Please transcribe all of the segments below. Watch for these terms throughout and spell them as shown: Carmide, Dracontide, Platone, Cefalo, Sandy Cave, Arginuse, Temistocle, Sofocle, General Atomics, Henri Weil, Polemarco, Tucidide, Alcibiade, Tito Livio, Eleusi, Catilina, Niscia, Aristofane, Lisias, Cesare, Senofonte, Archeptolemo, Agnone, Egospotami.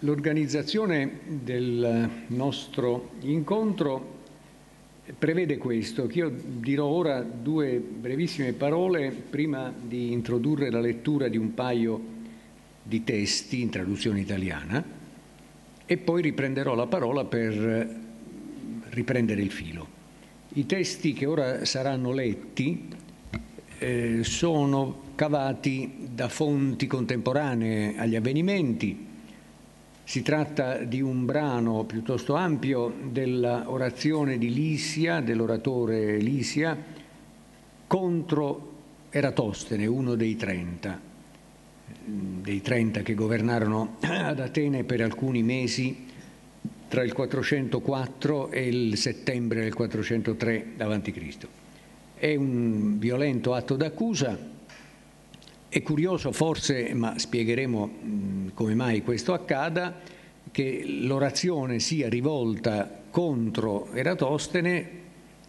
L'organizzazione del nostro incontro prevede questo, che io dirò ora due brevissime parole prima di introdurre la lettura di un paio di testi in traduzione italiana e poi riprenderò la parola per riprendere il filo. I testi che ora saranno letti sono cavati da fonti contemporanee agli avvenimenti. Si tratta di un brano piuttosto ampio dell'orazione di Lisia, dell'oratore Lisia, contro Eratostene, uno dei 30, che governarono ad Atene per alcuni mesi tra il 404 e il settembre del 403 a.C. È un violento atto d'accusa. È curioso forse, ma spiegheremo come mai questo accada, che l'orazione sia rivolta contro Eratostene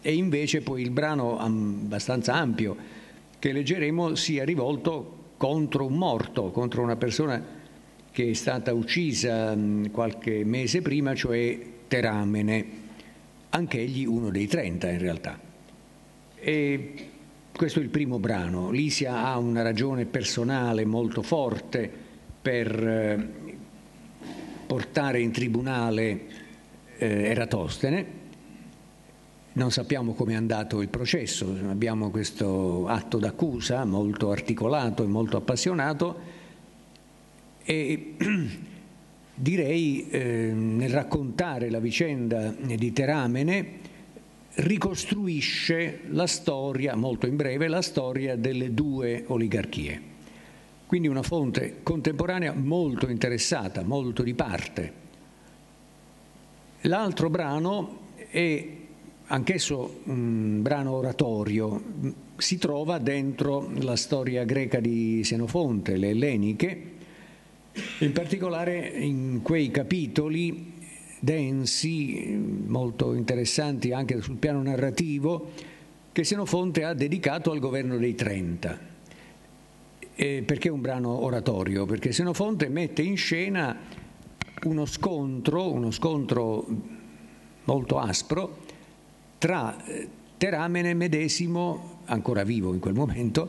e invece poi il brano abbastanza ampio che leggeremo sia rivolto contro un morto, contro una persona che è stata uccisa qualche mese prima, cioè Teramene, anch'egli uno dei 30 in realtà. E questo è il primo brano. Lisia ha una ragione personale molto forte per portare in tribunale Eratostene. Non sappiamo come è andato il processo, abbiamo questo atto d'accusa molto articolato e molto appassionato e direi nel raccontare la vicenda di Teramene ricostruisce la storia, molto in breve, la storia delle due oligarchie. Quindi una fonte contemporanea molto interessata, molto di parte. L'altro brano è anch'esso un brano oratorio, si trova dentro la storia greca di Senofonte, le elleniche, in particolare in quei capitoli densi, molto interessanti anche sul piano narrativo, che Senofonte ha dedicato al governo dei 30. Perché un brano oratorio? Perché Senofonte mette in scena uno scontro molto aspro tra Teramene medesimo, ancora vivo in quel momento,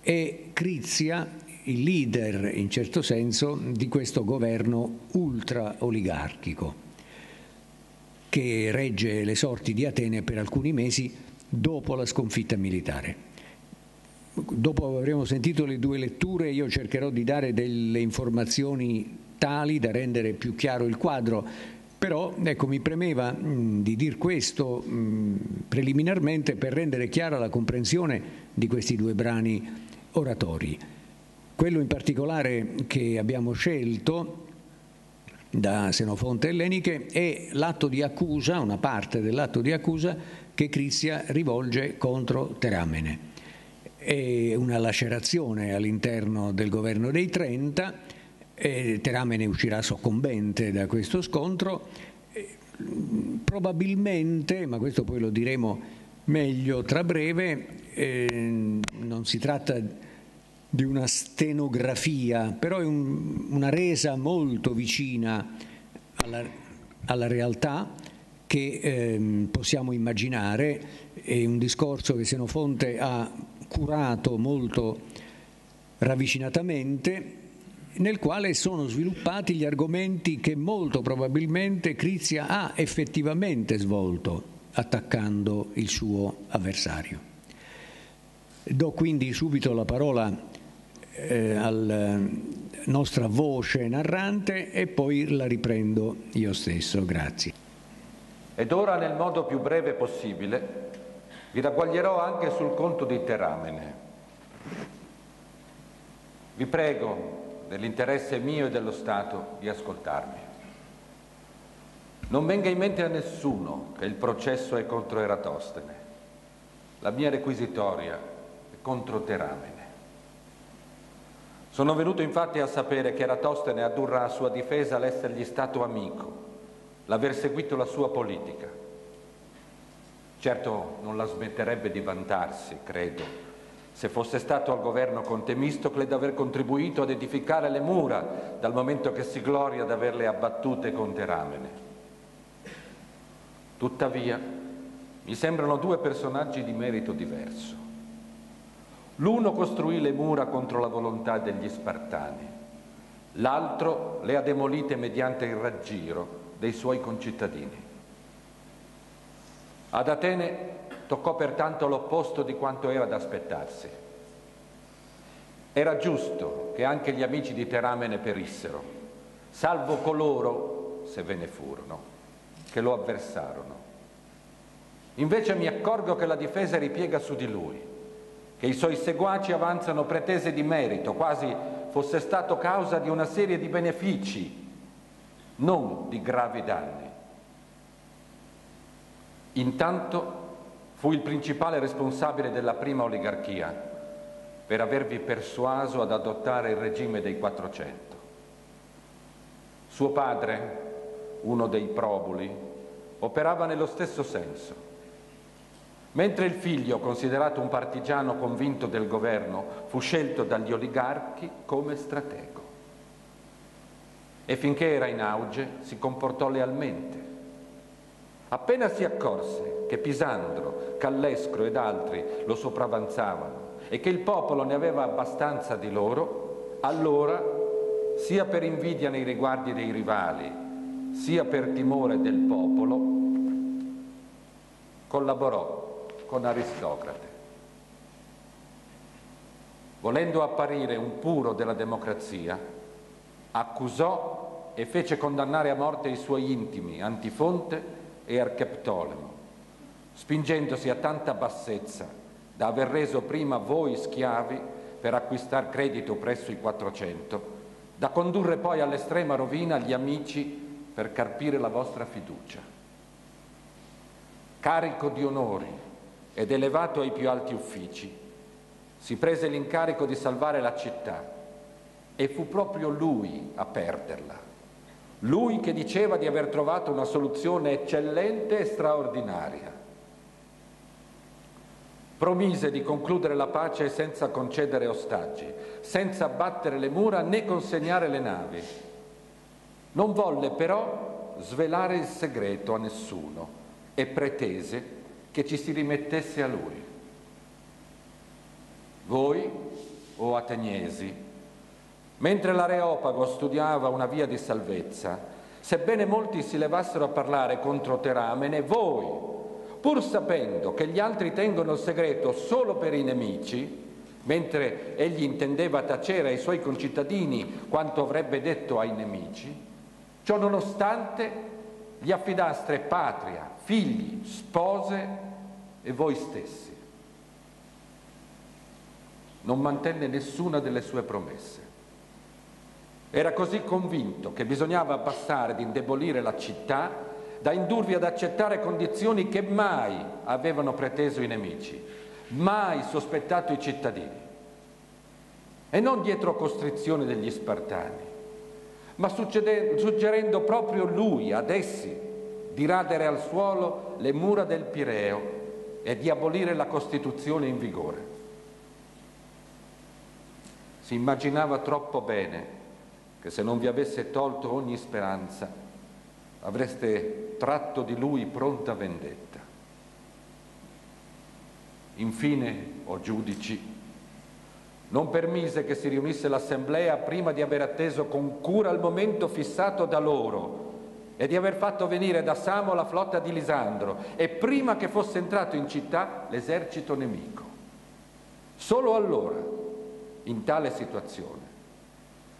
e Crizia, il leader in certo senso di questo governo ultra oligarchico, che regge le sorti di Atene per alcuni mesi dopo la sconfitta militare. Dopo avremo sentito le due letture, io cercherò di dare delle informazioni tali da rendere più chiaro il quadro, però ecco, mi premeva di dir questo preliminarmente per rendere chiara la comprensione di questi due brani oratori. Quello in particolare che abbiamo scelto da Senofonte elleniche è l'atto di accusa, una parte dell'atto di accusa che Crizia rivolge contro Teramene. È una lacerazione all'interno del governo dei 30, Teramene uscirà soccombente da questo scontro, probabilmente, ma questo poi lo diremo meglio tra breve, non si tratta di una stenografia, però è una resa molto vicina alla realtà che possiamo immaginare. È un discorso che Senofonte ha curato molto ravvicinatamente, nel quale sono sviluppati gli argomenti che molto probabilmente Crizia ha effettivamente svolto attaccando il suo avversario. Do quindi subito la parola alla nostra voce narrante e poi la riprendo io stesso, grazie. Ed ora, nel modo più breve possibile, vi ragguaglierò anche sul conto di Teramene. Vi prego, nell'interesse mio e dello Stato, di ascoltarmi. Non venga in mente a nessuno che il processo è contro Eratostene. La mia requisitoria è contro Teramene. Sono venuto infatti a sapere che Eratostene addurrà a sua difesa l'essergli stato amico, l'aver seguito la sua politica. Certo non la smetterebbe di vantarsi, credo, Se fosse stato al governo con Temistocle d'aver contribuito ad edificare le mura, dal momento che si gloria d'averle abbattute con Teramene. Tuttavia, mi sembrano due personaggi di merito diverso. L'uno costruì le mura contro la volontà degli Spartani, l'altro le ha demolite mediante il raggiro dei suoi concittadini. Ad Atene toccò pertanto l'opposto di quanto era da aspettarsi. Era giusto che anche gli amici di Teramene perissero, salvo coloro, se ve ne furono, che lo avversarono. Invece mi accorgo che la difesa ripiega su di lui, che i suoi seguaci avanzano pretese di merito, quasi fosse stato causa di una serie di benefici, non di gravi danni. Intanto fu il principale responsabile della prima oligarchia per avervi persuaso ad adottare il regime dei 400. Suo padre, uno dei probuli, operava nello stesso senso. Mentre il figlio, considerato un partigiano convinto del governo, fu scelto dagli oligarchi come stratego. E finché era in auge si comportò lealmente. Appena si accorse che Pisandro, Callescro ed altri lo sopravanzavano e che il popolo ne aveva abbastanza di loro, allora, sia per invidia nei riguardi dei rivali, sia per timore del popolo, collaborò con Aristocrate. Volendo apparire un puro della democrazia, accusò e fece condannare a morte i suoi intimi, Antifonte e Archeptolemo, spingendosi a tanta bassezza da aver reso prima voi schiavi per acquistar credito presso i 400, da condurre poi all'estrema rovina gli amici per carpire la vostra fiducia. Carico di onori ed elevato ai più alti uffici, si prese l'incarico di salvare la città e fu proprio lui a perderla. Lui che diceva di aver trovato una soluzione eccellente e straordinaria. Promise di concludere la pace senza concedere ostaggi, senza abbattere le mura né consegnare le navi. Non volle però svelare il segreto a nessuno e pretese che ci si rimettesse a lui. Voi, o ateniesi, mentre l'Areopago studiava una via di salvezza, sebbene molti si levassero a parlare contro Teramene, voi, pur sapendo che gli altri tengono il segreto solo per i nemici, mentre egli intendeva tacere ai suoi concittadini quanto avrebbe detto ai nemici, ciò nonostante gli affidaste patria, figli, spose e voi stessi. Non mantenne nessuna delle sue promesse. Era così convinto che bisognava abbassare ed indebolire la città da indurvi ad accettare condizioni che mai avevano preteso i nemici, mai sospettato i cittadini. E non dietro costrizione degli Spartani, ma suggerendo proprio lui ad essi di radere al suolo le mura del Pireo e di abolire la Costituzione in vigore. Si immaginava troppo bene che se non vi avesse tolto ogni speranza, avreste tratto di lui pronta vendetta. Infine, o giudici, non permise che si riunisse l'assemblea prima di aver atteso con cura il momento fissato da loro e di aver fatto venire da Samo la flotta di Lisandro e prima che fosse entrato in città l'esercito nemico. Solo allora, in tale situazione,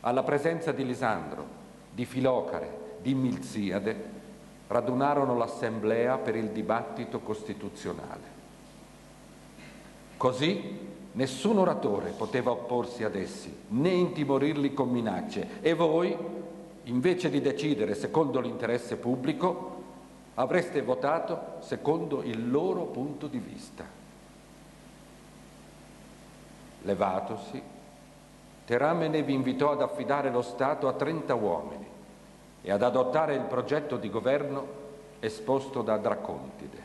alla presenza di Lisandro, di Filocare, di Milziade, radunarono l'assemblea per il dibattito costituzionale. Così nessun oratore poteva opporsi ad essi, né intimorirli con minacce, e voi, invece di decidere secondo l'interesse pubblico, avreste votato secondo il loro punto di vista. Levatosi, Teramene vi invitò ad affidare lo Stato a 30 uomini e ad adottare il progetto di governo esposto da Dracontide.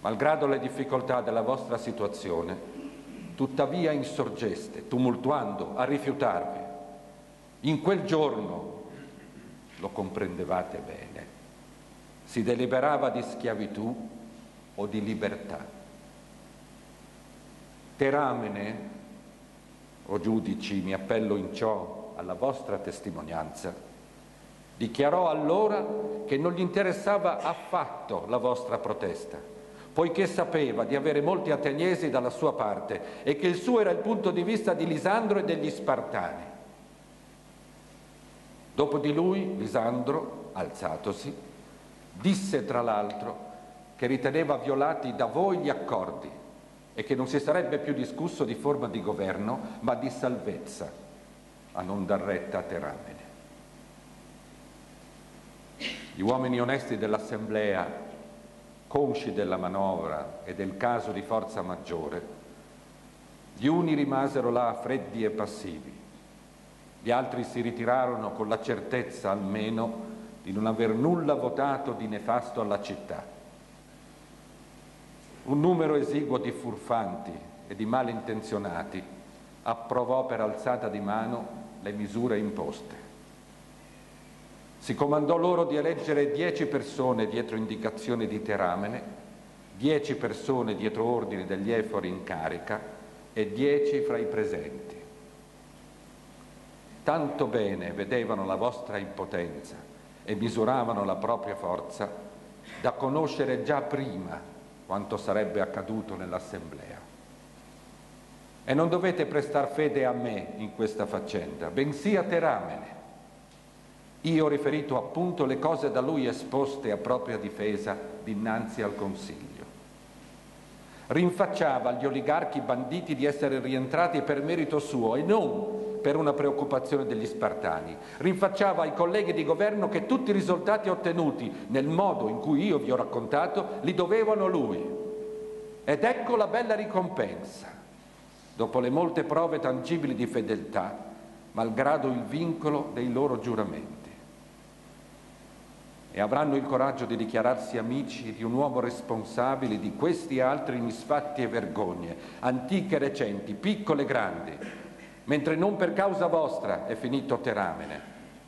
malgrado le difficoltà della vostra situazione, tuttavia insorgeste, tumultuando, a rifiutarvi. In quel giorno, lo comprendevate bene, si deliberava di schiavitù o di libertà. Teramene, o giudici, mi appello in ciò alla vostra testimonianza, dichiarò allora che non gli interessava affatto la vostra protesta, poiché sapeva di avere molti ateniesi dalla sua parte e che il suo era il punto di vista di Lisandro e degli Spartani. Dopo di lui, Lisandro, alzatosi, disse tra l'altro che riteneva violati da voi gli accordi e che non si sarebbe più discusso di forma di governo, ma di salvezza, a non dar retta a Teramene. Gli uomini onesti dell'assemblea, consci della manovra e del caso di forza maggiore, gli uni rimasero là freddi e passivi, gli altri si ritirarono con la certezza almeno di non aver nulla votato di nefasto alla città. Un numero esiguo di furfanti e di malintenzionati approvò per alzata di mano le misure imposte. Si comandò loro di eleggere 10 persone dietro indicazione di Teramene, 10 persone dietro ordine degli Efori in carica e 10 fra i presenti. Tanto bene vedevano la vostra impotenza e misuravano la propria forza da conoscere già prima quanto sarebbe accaduto nell'assemblea. E non dovete prestar fede a me in questa faccenda, bensì a Teramene. Io ho riferito appunto le cose da lui esposte a propria difesa dinanzi al Consiglio. Rinfacciava agli oligarchi banditi di essere rientrati per merito suo e non per una preoccupazione degli Spartani. Rinfacciava ai colleghi di governo che tutti i risultati ottenuti nel modo in cui io vi ho raccontato li dovevano a lui. Ed ecco la bella ricompensa, dopo le molte prove tangibili di fedeltà, malgrado il vincolo dei loro giuramenti. E avranno il coraggio di dichiararsi amici di un uomo responsabile di questi e altri misfatti e vergogne, antiche e recenti, piccole e grandi, mentre non per causa vostra è finito Teramene,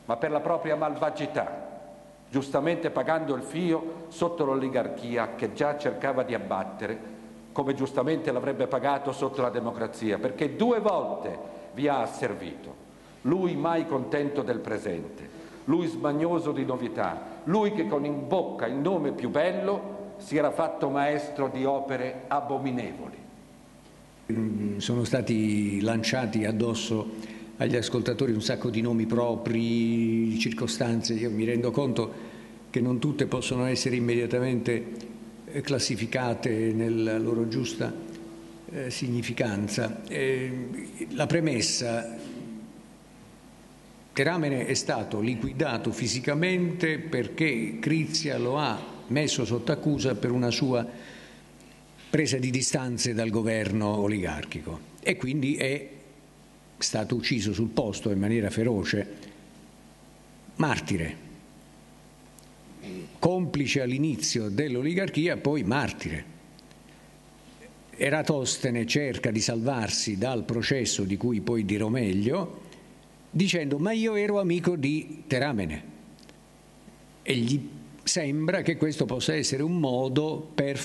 ma per la propria malvagità, giustamente pagando il fio sotto l'oligarchia che già cercava di abbattere, come giustamente l'avrebbe pagato sotto la democrazia, perché 2 volte vi ha asservito, lui mai contento del presente, lui sbagnoso di novità, lui che con in bocca il nome più bello si era fatto maestro di opere abominevoli. Sono stati lanciati addosso agli ascoltatori un sacco di nomi propri, circostanze. Io mi rendo conto che non tutte possono essere immediatamente classificate nella loro giusta significanza. La premessa: Teramene è stato liquidato fisicamente perché Crizia lo ha messo sotto accusa per una sua presa di distanze dal governo oligarchico e quindi è stato ucciso sul posto in maniera feroce, martire, complice all'inizio dell'oligarchia, poi martire. Eratostene cerca di salvarsi dal processo, di cui poi dirò meglio, dicendo: ma io ero amico di Teramene, e gli sembra che questo possa essere un modo per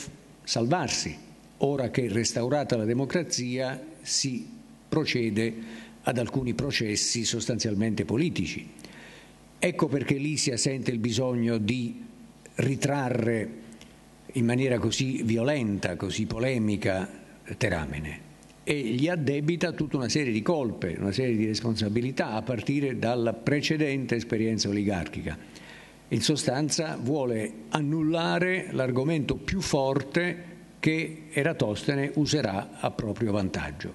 salvarsi. Ora che, restaurata la democrazia, si procede ad alcuni processi sostanzialmente politici. Ecco perché Lisia sente il bisogno di ritrarre in maniera così violenta, così polemica, Teramene, e gli addebita tutta una serie di colpe, una serie di responsabilità a partire dalla precedente esperienza oligarchica. In sostanza vuole annullare l'argomento più forte che Eratostene userà a proprio vantaggio.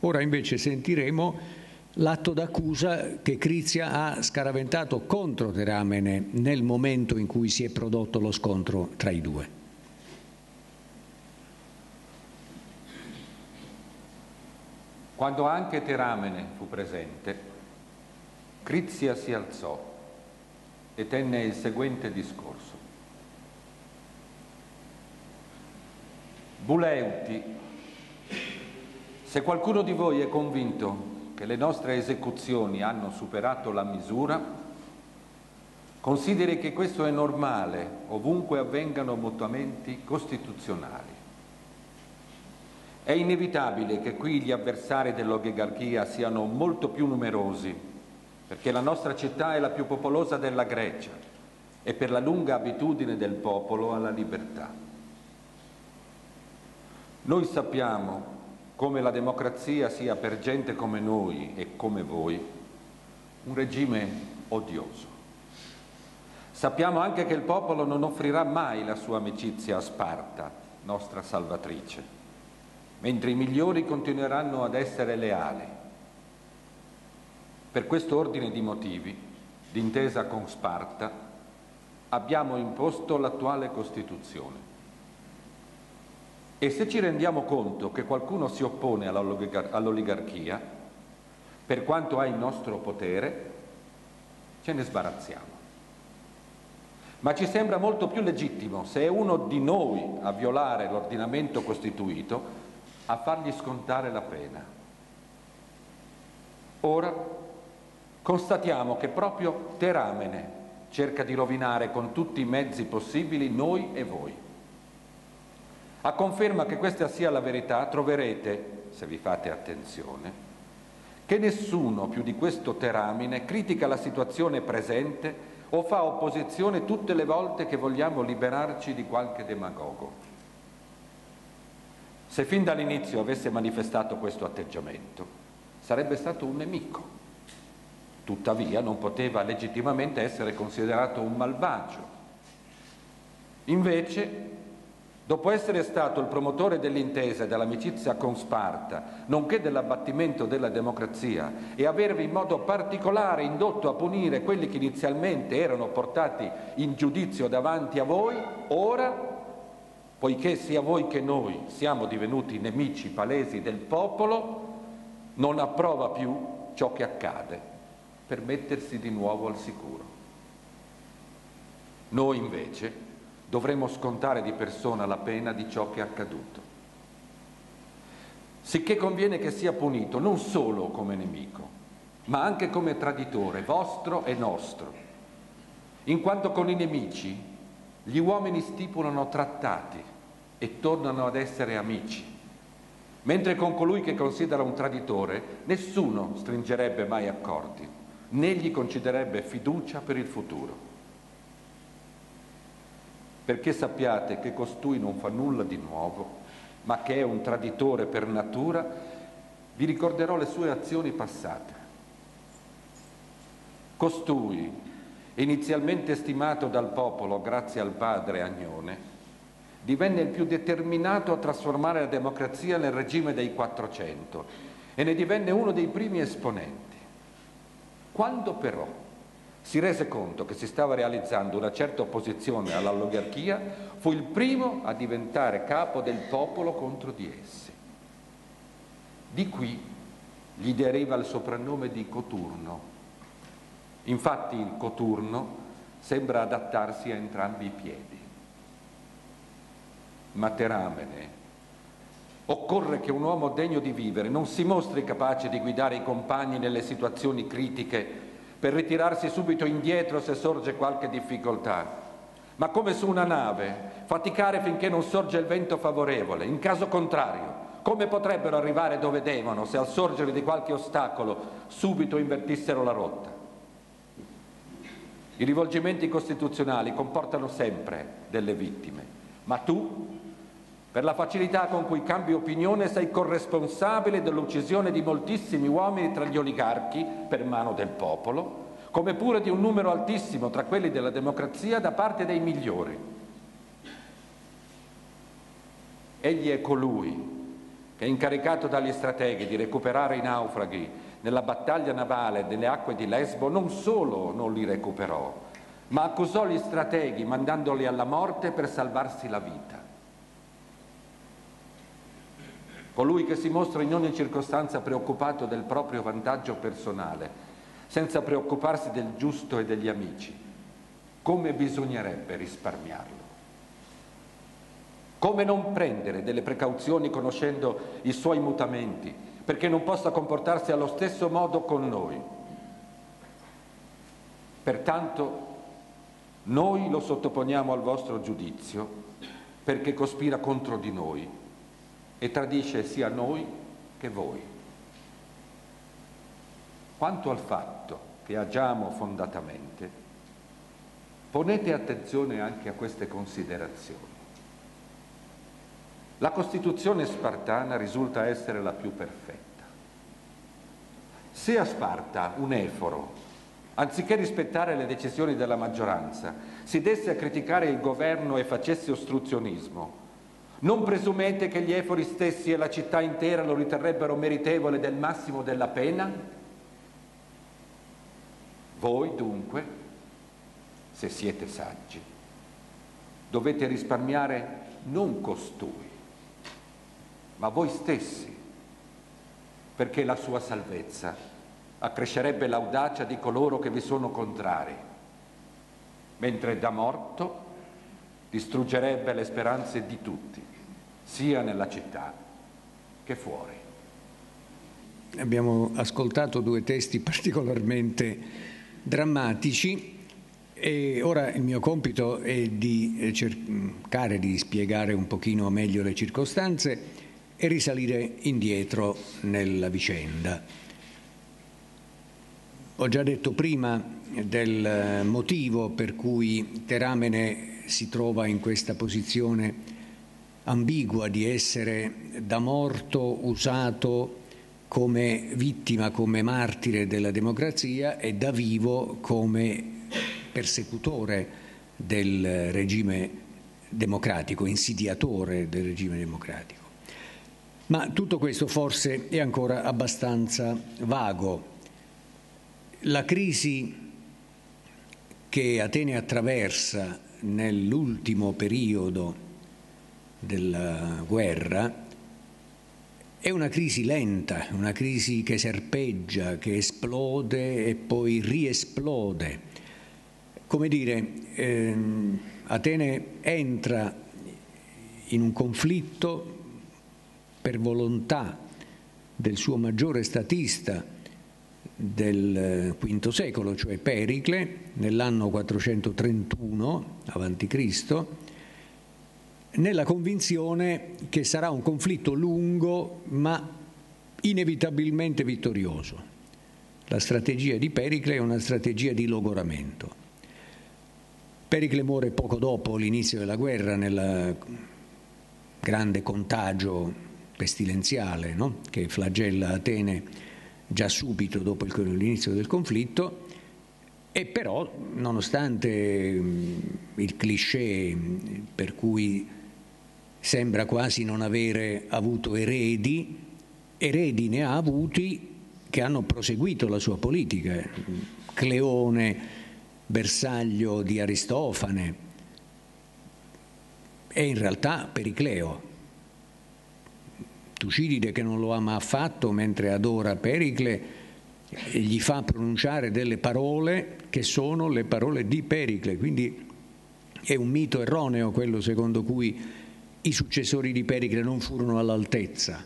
Ora invece sentiremo l'atto d'accusa che Crizia ha scaraventato contro Teramene nel momento in cui si è prodotto lo scontro tra i due. Quando anche Teramene fu presente, Crizia si alzò e tenne il seguente discorso. Buleuti, se qualcuno di voi è convinto che le nostre esecuzioni hanno superato la misura, consideri che questo è normale ovunque avvengano mutamenti costituzionali. È inevitabile che qui gli avversari dell'oligarchia siano molto più numerosi, perché la nostra città è la più popolosa della Grecia e per la lunga abitudine del popolo alla libertà. Noi sappiamo come la democrazia sia per gente come noi e come voi un regime odioso. Sappiamo anche che il popolo non offrirà mai la sua amicizia a Sparta, nostra salvatrice, mentre i migliori continueranno ad essere leali. Per questo ordine di motivi, d'intesa con Sparta, abbiamo imposto l'attuale Costituzione. E se ci rendiamo conto che qualcuno si oppone all'oligarchia, per quanto ha il nostro potere, ce ne sbarazziamo. Ma ci sembra molto più legittimo se è uno di noi a violare l'ordinamento costituito, a fargli scontare la pena. Ora constatiamo che proprio Teramene cerca di rovinare con tutti i mezzi possibili noi e voi. A conferma che questa sia la verità troverete, se vi fate attenzione, che nessuno più di questo Teramene critica la situazione presente o fa opposizione tutte le volte che vogliamo liberarci di qualche demagogo. Se fin dall'inizio avesse manifestato questo atteggiamento, sarebbe stato un nemico. Tuttavia non poteva legittimamente essere considerato un malvagio. Invece, dopo essere stato il promotore dell'intesa e dell'amicizia con Sparta, nonché dell'abbattimento della democrazia, e avervi in modo particolare indotto a punire quelli che inizialmente erano portati in giudizio davanti a voi, ora, poiché sia voi che noi siamo divenuti nemici palesi del popolo, non approva più ciò che accade per mettersi di nuovo al sicuro. Noi invece dovremo scontare di persona la pena di ciò che è accaduto, sicché conviene che sia punito non solo come nemico, ma anche come traditore vostro e nostro, in quanto con i nemici gli uomini stipulano trattati e tornano ad essere amici, mentre con colui che considera un traditore nessuno stringerebbe mai accordi, né gli concederebbe fiducia per il futuro. Perché sappiate che costui non fa nulla di nuovo, ma che è un traditore per natura, vi ricorderò le sue azioni passate. Costui, inizialmente stimato dal popolo grazie al padre Agnone, divenne il più determinato a trasformare la democrazia nel regime dei 400 e ne divenne uno dei primi esponenti. Quando però si rese conto che si stava realizzando una certa opposizione all'oligarchia, fu il primo a diventare capo del popolo contro di essi. Di qui gli deriva il soprannome di Coturno. Infatti il coturno sembra adattarsi a entrambi i piedi. Ma Teramene, occorre che un uomo degno di vivere non si mostri capace di guidare i compagni nelle situazioni critiche per ritirarsi subito indietro se sorge qualche difficoltà, ma come su una nave, faticare finché non sorge il vento favorevole. In caso contrario, come potrebbero arrivare dove devono se al sorgere di qualche ostacolo subito invertissero la rotta? I rivolgimenti costituzionali comportano sempre delle vittime, ma tu, per la facilità con cui cambi opinione, sei corresponsabile dell'uccisione di moltissimi uomini tra gli oligarchi per mano del popolo, come pure di un numero altissimo tra quelli della democrazia da parte dei migliori. Egli è colui che è incaricato dagli strateghi di recuperare i naufraghi nella battaglia navale delle acque di Lesbo. Non solo non li recuperò, ma accusò gli strateghi mandandoli alla morte per salvarsi la vita. Colui che si mostra in ogni circostanza preoccupato del proprio vantaggio personale, senza preoccuparsi del giusto e degli amici, come bisognerebbe risparmiarlo? Come non prendere delle precauzioni conoscendo i suoi mutamenti, perché non possa comportarsi allo stesso modo con noi. Pertanto noi lo sottoponiamo al vostro giudizio, perché cospira contro di noi e tradisce sia noi che voi. Quanto al fatto che agiamo fondatamente, ponete attenzione anche a queste considerazioni. La Costituzione spartana risulta essere la più perfetta. Se a Sparta un Eforo, anziché rispettare le decisioni della maggioranza, si desse a criticare il governo e facesse ostruzionismo, non presumete che gli Efori stessi e la città intera lo riterrebbero meritevole del massimo della pena? Voi dunque, se siete saggi, dovete risparmiare non costui, ma voi stessi, perché la sua salvezza accrescerebbe l'audacia di coloro che vi sono contrari, mentre da morto distruggerebbe le speranze di tutti, sia nella città che fuori. Abbiamo ascoltato due testi particolarmente drammatici e ora il mio compito è di cercare di spiegare un pochino meglio le circostanze e risalire indietro nella vicenda. Ho già detto prima del motivo per cui Teramene si trova in questa posizione ambigua di essere da morto usato come vittima, come martire della democrazia e da vivo come persecutore del regime democratico, insidiatore del regime democratico. Ma tutto questo forse è ancora abbastanza vago. La crisi che Atene attraversa nell'ultimo periodo della guerra è una crisi lenta, una crisi che serpeggia, che esplode e poi riesplode. Come dire, Atene entra in un conflitto per volontà del suo maggiore statista del V secolo, cioè Pericle, nell'anno 431 a.C., nella convinzione che sarà un conflitto lungo ma inevitabilmente vittorioso. La strategia di Pericle è una strategia di logoramento. Pericle muore poco dopo l'inizio della guerra nel grande contagio pestilenziale, no? Che flagella Atene già subito dopo l'inizio del conflitto, e però nonostante il cliché per cui sembra quasi non avere avuto eredi, eredi ne ha avuti che hanno proseguito la sua politica. Cleone, bersaglio di Aristofane, è in realtà Pericleo. Tucidide, che non lo ama affatto, mentre adora Pericle, gli fa pronunciare delle parole che sono le parole di Pericle. Quindi è un mito erroneo quello secondo cui i successori di Pericle non furono all'altezza.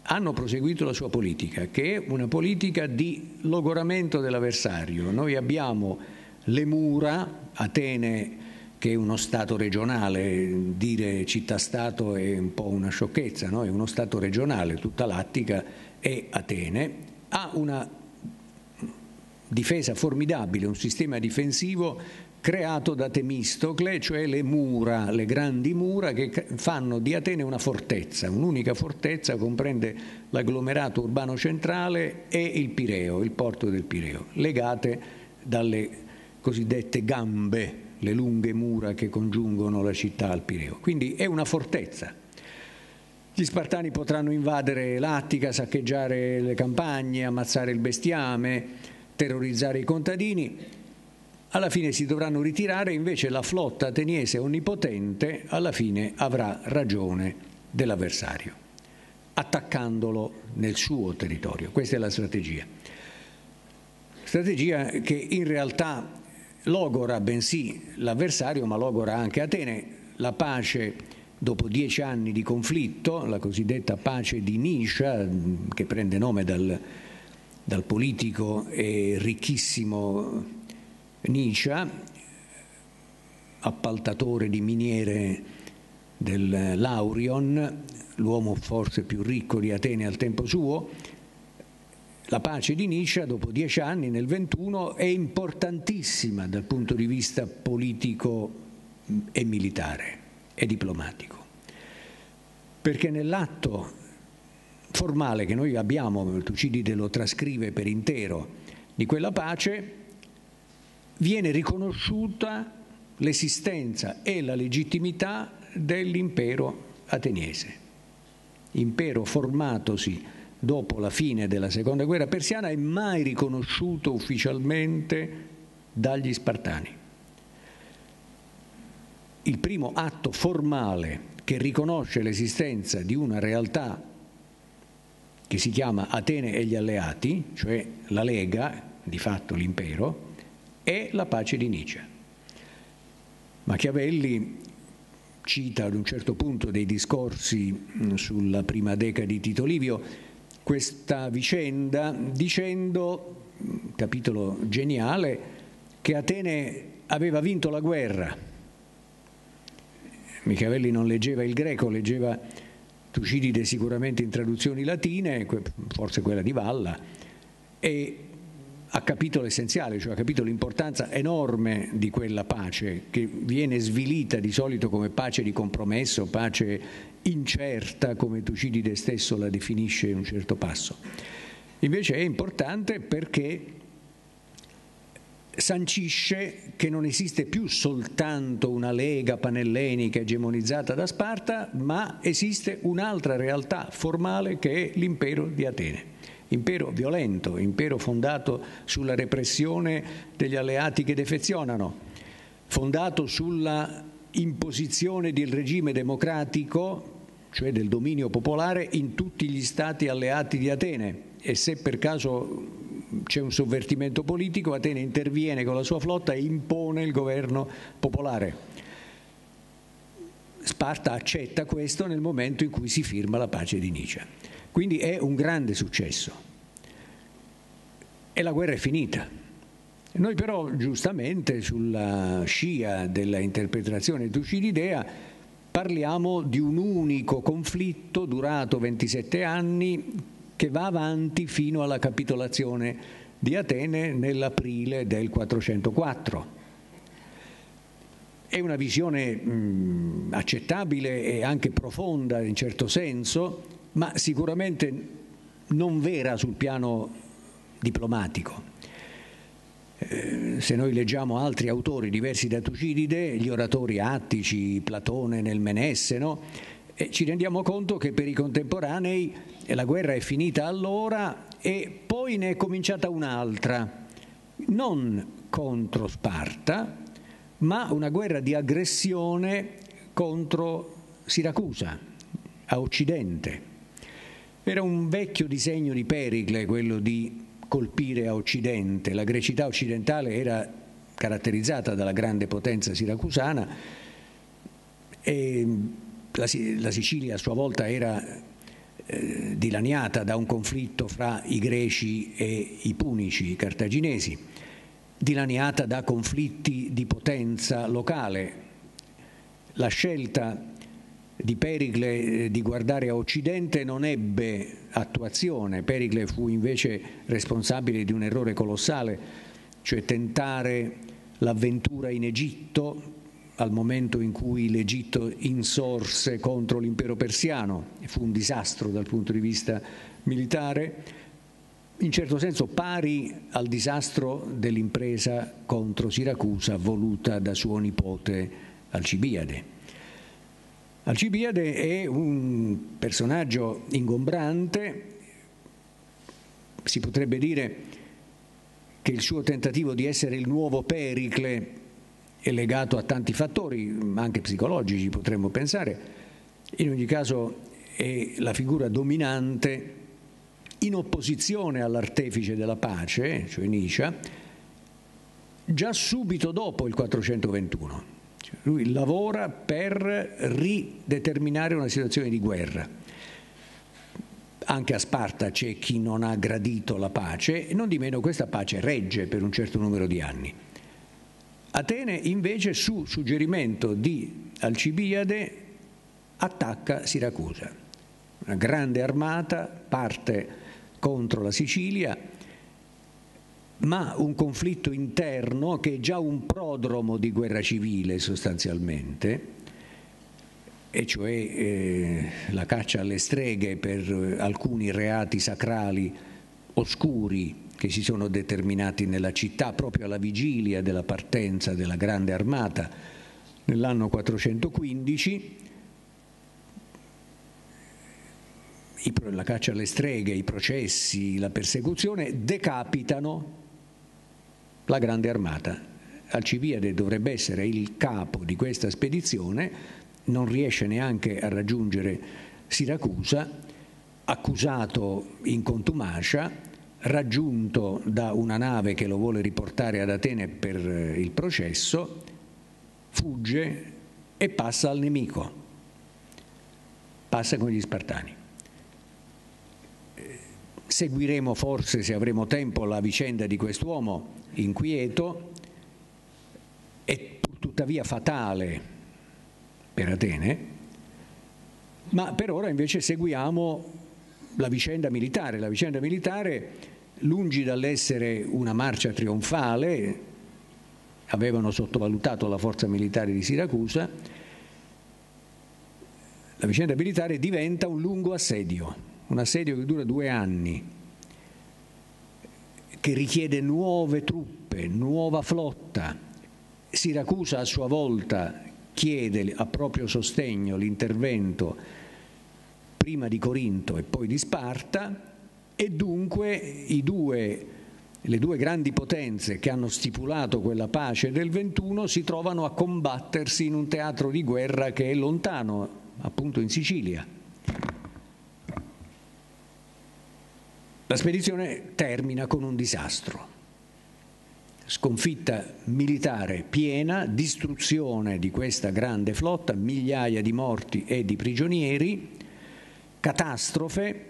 Hanno proseguito la sua politica, che è una politica di logoramento dell'avversario. Noi abbiamo le mura, Atene, che è uno Stato regionale, dire città-Stato è un po' una sciocchezza, no? È uno Stato regionale, tutta l'Attica è Atene, ha una difesa formidabile, un sistema difensivo creato da Temistocle, cioè le mura, le grandi mura che fanno di Atene una fortezza, un'unica fortezza, comprende l'agglomerato urbano centrale e il Pireo, il porto del Pireo, legate dalle cosiddette gambe, le lunghe mura che congiungono la città al Pireo. Quindi è una fortezza. Gli Spartani potranno invadere l'Attica, saccheggiare le campagne, ammazzare il bestiame, terrorizzare i contadini. Alla fine si dovranno ritirare, invece la flotta ateniese onnipotente alla fine avrà ragione dell'avversario, attaccandolo nel suo territorio. Questa è la strategia. Strategia che in realtà logora bensì l'avversario, ma logora anche Atene. La pace Dopo 10 anni di conflitto, la cosiddetta pace di Niscia, che prende nome dal politico e ricchissimo Niscia, appaltatore di miniere dell'Aurion, l'uomo forse più ricco di Atene al tempo suo, la pace di Niscia dopo 10 anni nel 21 è importantissima dal punto di vista politico e militare e diplomatico, perché nell'atto formale che noi abbiamo, Tucidide lo trascrive per intero, di quella pace viene riconosciuta l'esistenza e la legittimità dell'impero ateniese, impero formatosi dopo la fine della seconda guerra persiana e mai riconosciuto ufficialmente dagli spartani. Il primo atto formale che riconosce l'esistenza di una realtà che si chiama Atene e gli alleati, cioè la Lega, di fatto l'impero, è la pace di Nicea. Machiavelli cita ad un certo punto dei discorsi sulla prima Decade di Tito Livio questa vicenda dicendo, capitolo geniale, che Atene aveva vinto la guerra. Machiavelli non leggeva il greco, leggeva Tucidide sicuramente in traduzioni latine, forse quella di Valla, e ha capito l'essenziale, cioè ha capito l'importanza enorme di quella pace che viene svilita di solito come pace di compromesso, pace incerta, come Tucidide stesso la definisce in un certo passo. Invece è importante perché sancisce che non esiste più soltanto una lega panellenica egemonizzata da Sparta, ma esiste un'altra realtà formale che è l'impero di Atene, impero violento, impero fondato sulla repressione degli alleati che defezionano, fondato sulla imposizione del regime democratico, cioè del dominio popolare, in tutti gli stati alleati di Atene, e se per caso c'è un sovvertimento politico, Atene interviene con la sua flotta e impone il governo popolare. Sparta accetta questo nel momento in cui si firma la pace di Nicea. Quindi è un grande successo. E la guerra è finita. Noi però, giustamente, sulla scia della interpretazione tucididea, parliamo di un unico conflitto durato 27 anni, che va avanti fino alla capitolazione di Atene nell'aprile del 404. È una visione accettabile e anche profonda in certo senso, ma sicuramente non vera sul piano diplomatico. Se noi leggiamo altri autori diversi da Tucidide, gli oratori attici, Platone nel Menesseno, ci rendiamo conto che per i contemporanei la guerra è finita allora e poi ne è cominciata un'altra, non contro Sparta, ma una guerra di aggressione contro Siracusa, a occidente. Era un vecchio disegno di Pericle quello di colpire a occidente. La grecità occidentale era caratterizzata dalla grande potenza siracusana e la Sicilia a sua volta era dilaniata da un conflitto fra i greci e i punici, i cartaginesi, dilaniata da conflitti di potenza locale. La scelta di Pericle di guardare a occidente non ebbe attuazione. Pericle fu invece responsabile di un errore colossale, cioè tentare l'avventura in Egitto al momento in cui l'Egitto insorse contro l'impero persiano. Fu un disastro dal punto di vista militare, in certo senso pari al disastro dell'impresa contro Siracusa voluta da suo nipote Alcibiade. Alcibiade è un personaggio ingombrante, si potrebbe dire che il suo tentativo di essere il nuovo Pericle è legato a tanti fattori, anche psicologici potremmo pensare. In ogni caso è la figura dominante in opposizione all'artefice della pace, cioè Nicea, già subito dopo il 421. Lui lavora per rideterminare una situazione di guerra. Anche a Sparta c'è chi non ha gradito la pace, e non di meno questa pace regge per un certo numero di anni. Atene invece, su suggerimento di Alcibiade, attacca Siracusa. Una grande armata parte contro la Sicilia, ma un conflitto interno che è già un prodromo di guerra civile sostanzialmente, e cioè la caccia alle streghe per alcuni reati sacrali oscuri che si sono determinati nella città proprio alla vigilia della partenza della grande armata nell'anno 415. La caccia alle streghe, i processi, la persecuzione decapitano la grande armata. Alcibiade dovrebbe essere il capo di questa spedizione, non riesce neanche a raggiungere Siracusa, accusato in contumacia, raggiunto da una nave che lo vuole riportare ad Atene per il processo, fugge e passa al nemico, passa con gli Spartani. Seguiremo forse, se avremo tempo, la vicenda di quest'uomo inquieto e tuttavia fatale per Atene, ma per ora invece seguiamo la vicenda militare. La vicenda militare, lungi dall'essere una marcia trionfale, avevano sottovalutato la forza militare di Siracusa, la vicenda militare diventa un lungo assedio. Un assedio che dura 2 anni, che richiede nuove truppe, nuova flotta. Siracusa a sua volta chiede a proprio sostegno l'intervento prima di Corinto e poi di Sparta, e dunque le due grandi potenze che hanno stipulato quella pace del 21 si trovano a combattersi in un teatro di guerra che è lontano, appunto in Sicilia. La spedizione termina con un disastro. Sconfitta militare piena, distruzione di questa grande flotta, migliaia di morti e di prigionieri, catastrofe,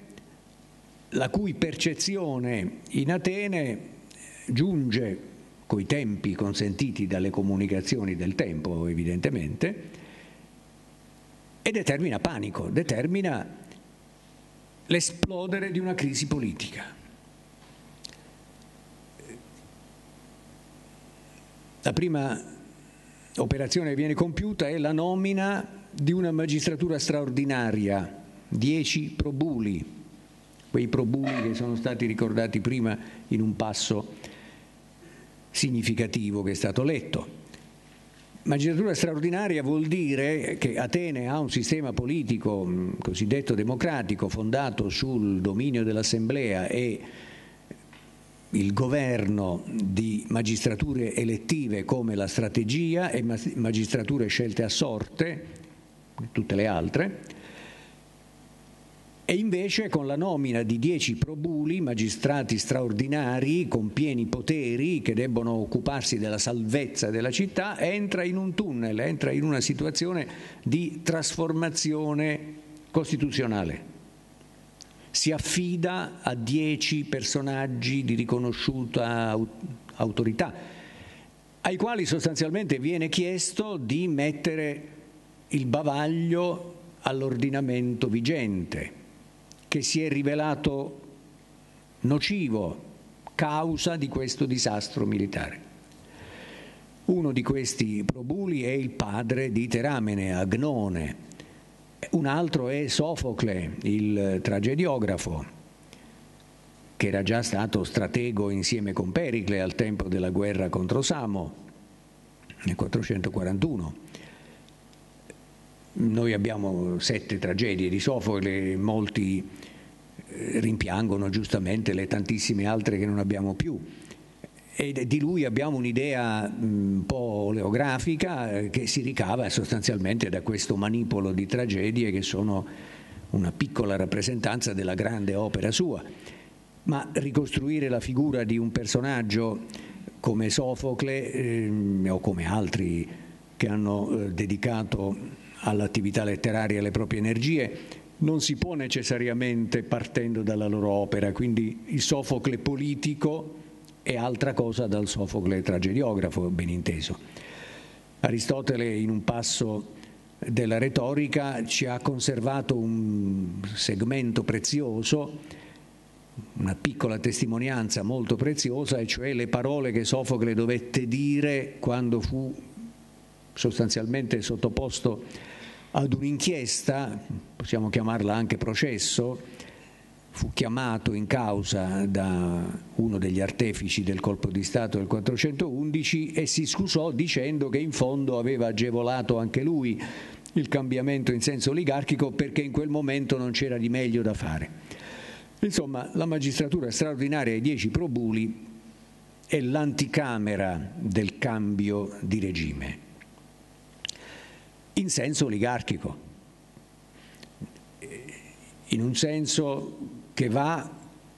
la cui percezione in Atene giunge, coi tempi consentiti dalle comunicazioni del tempo evidentemente, e determina panico, determina l'esplodere di una crisi politica. La prima operazione che viene compiuta è la nomina di una magistratura straordinaria, 10 probuli, quei probuli che sono stati ricordati prima in un passo significativo che è stato letto. Magistratura straordinaria vuol dire che Atene ha un sistema politico cosiddetto democratico, fondato sul dominio dell'assemblea e il governo di magistrature elettive come la strategia e magistrature scelte a sorte, tutte le altre, e invece con la nomina di 10 probuli, magistrati straordinari con pieni poteri che debbono occuparsi della salvezza della città, entra in un tunnel, entra in una situazione di trasformazione costituzionale. Si affida a 10 personaggi di riconosciuta autorità, ai quali sostanzialmente viene chiesto di mettere il bavaglio all'ordinamento vigente, che si è rivelato nocivo, causa di questo disastro militare. Uno di questi probuli è il padre di Teramene, Agnone, un altro è Sofocle, il tragediografo, che era già stato stratego insieme con Pericle al tempo della guerra contro Samo nel 441. Noi abbiamo 7 tragedie di Sofocle, molti rimpiangono giustamente le tantissime altre che non abbiamo più. E di lui abbiamo un'idea un po' oleografica che si ricava sostanzialmente da questo manipolo di tragedie che sono una piccola rappresentanza della grande opera sua. Ma ricostruire la figura di un personaggio come Sofocle o come altri che hanno dedicato all'attività letteraria le proprie energie, non si può necessariamente partendo dalla loro opera, quindi il Sofocle politico è altra cosa dal Sofocle tragediografo, ben inteso. Aristotele in un passo della retorica ci ha conservato un segmento prezioso, una piccola testimonianza molto preziosa, e cioè le parole che Sofocle dovette dire quando fu sostanzialmente sottoposto ad un'inchiesta, possiamo chiamarla anche processo, fu chiamato in causa da uno degli artefici del colpo di Stato del 411 e si scusò dicendo che in fondo aveva agevolato anche lui il cambiamento in senso oligarchico perché in quel momento non c'era di meglio da fare. Insomma, la magistratura straordinaria ai 10 probuli è l'anticamera del cambio di regime, in senso oligarchico, in un senso che va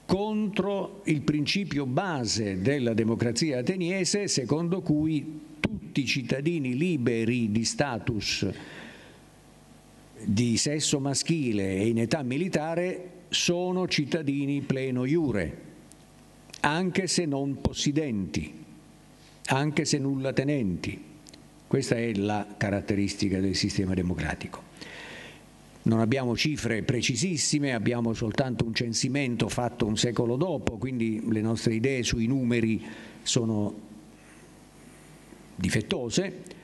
contro il principio base della democrazia ateniese, secondo cui tutti i cittadini liberi di status di sesso maschile e in età militare sono cittadini pleno iure, anche se non possidenti, anche se nulla tenenti. Questa è la caratteristica del sistema democratico. Non abbiamo cifre precisissime, abbiamo soltanto un censimento fatto un secolo dopo, quindi le nostre idee sui numeri sono difettose.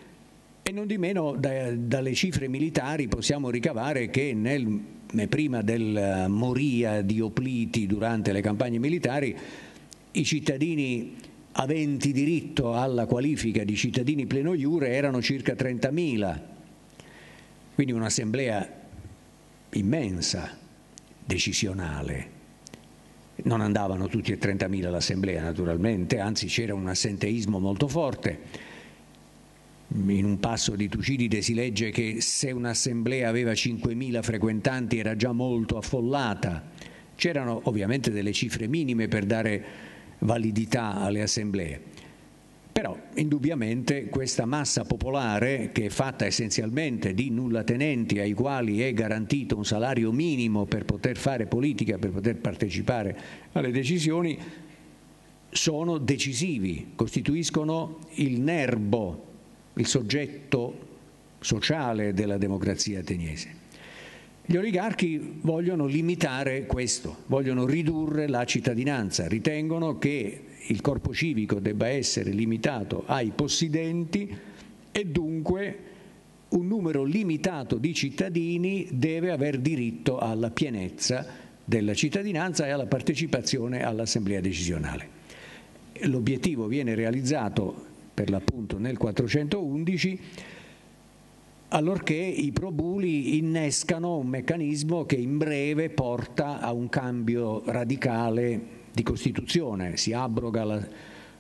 E non di meno dalle cifre militari possiamo ricavare che prima della moria di Opliti durante le campagne militari i cittadini aventi diritto alla qualifica di cittadini pleno iure erano circa 30.000, quindi un'assemblea immensa, decisionale. Non andavano tutti e 30.000 all'assemblea naturalmente, anzi c'era un assenteismo molto forte. In un passo di Tucidide si legge che se un'assemblea aveva 5.000 frequentanti era già molto affollata. C'erano ovviamente delle cifre minime per dare validità alle assemblee, però indubbiamente questa massa popolare, che è fatta essenzialmente di nullatenenti ai quali è garantito un salario minimo per poter fare politica, per poter partecipare alle decisioni, sono decisivi, costituiscono il nerbo, il soggetto sociale della democrazia ateniese. Gli oligarchi vogliono limitare questo, vogliono ridurre la cittadinanza, ritengono che il corpo civico debba essere limitato ai possidenti e dunque un numero limitato di cittadini deve aver diritto alla pienezza della cittadinanza e alla partecipazione all'assemblea decisionale. L'obiettivo viene realizzato per l'appunto nel 411, allorché i probuli innescano un meccanismo che in breve porta a un cambio radicale di Costituzione. Si abroga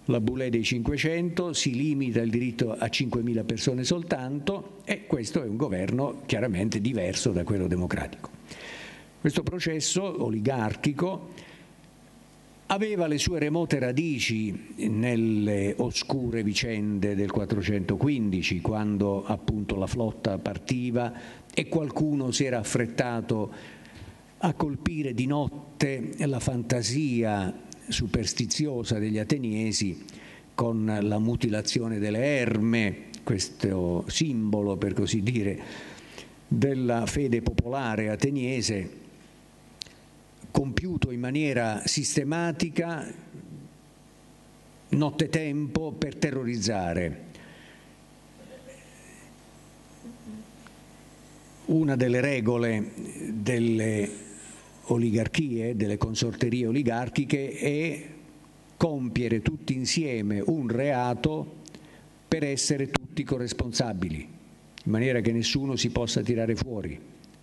la bulè dei 500, si limita il diritto a 5.000 persone soltanto, e questo è un governo chiaramente diverso da quello democratico. Questo processo oligarchico aveva le sue remote radici nelle oscure vicende del 415, quando appunto la flotta partiva e qualcuno si era affrettato a colpire di notte la fantasia superstiziosa degli ateniesi con la mutilazione delle erme, questo simbolo, per così dire, della fede popolare ateniese, compiuto in maniera sistematica nottetempo per terrorizzare. Una delle regole delle oligarchie, delle consorterie oligarchiche, è compiere tutti insieme un reato per essere tutti corresponsabili, in maniera che nessuno si possa tirare fuori,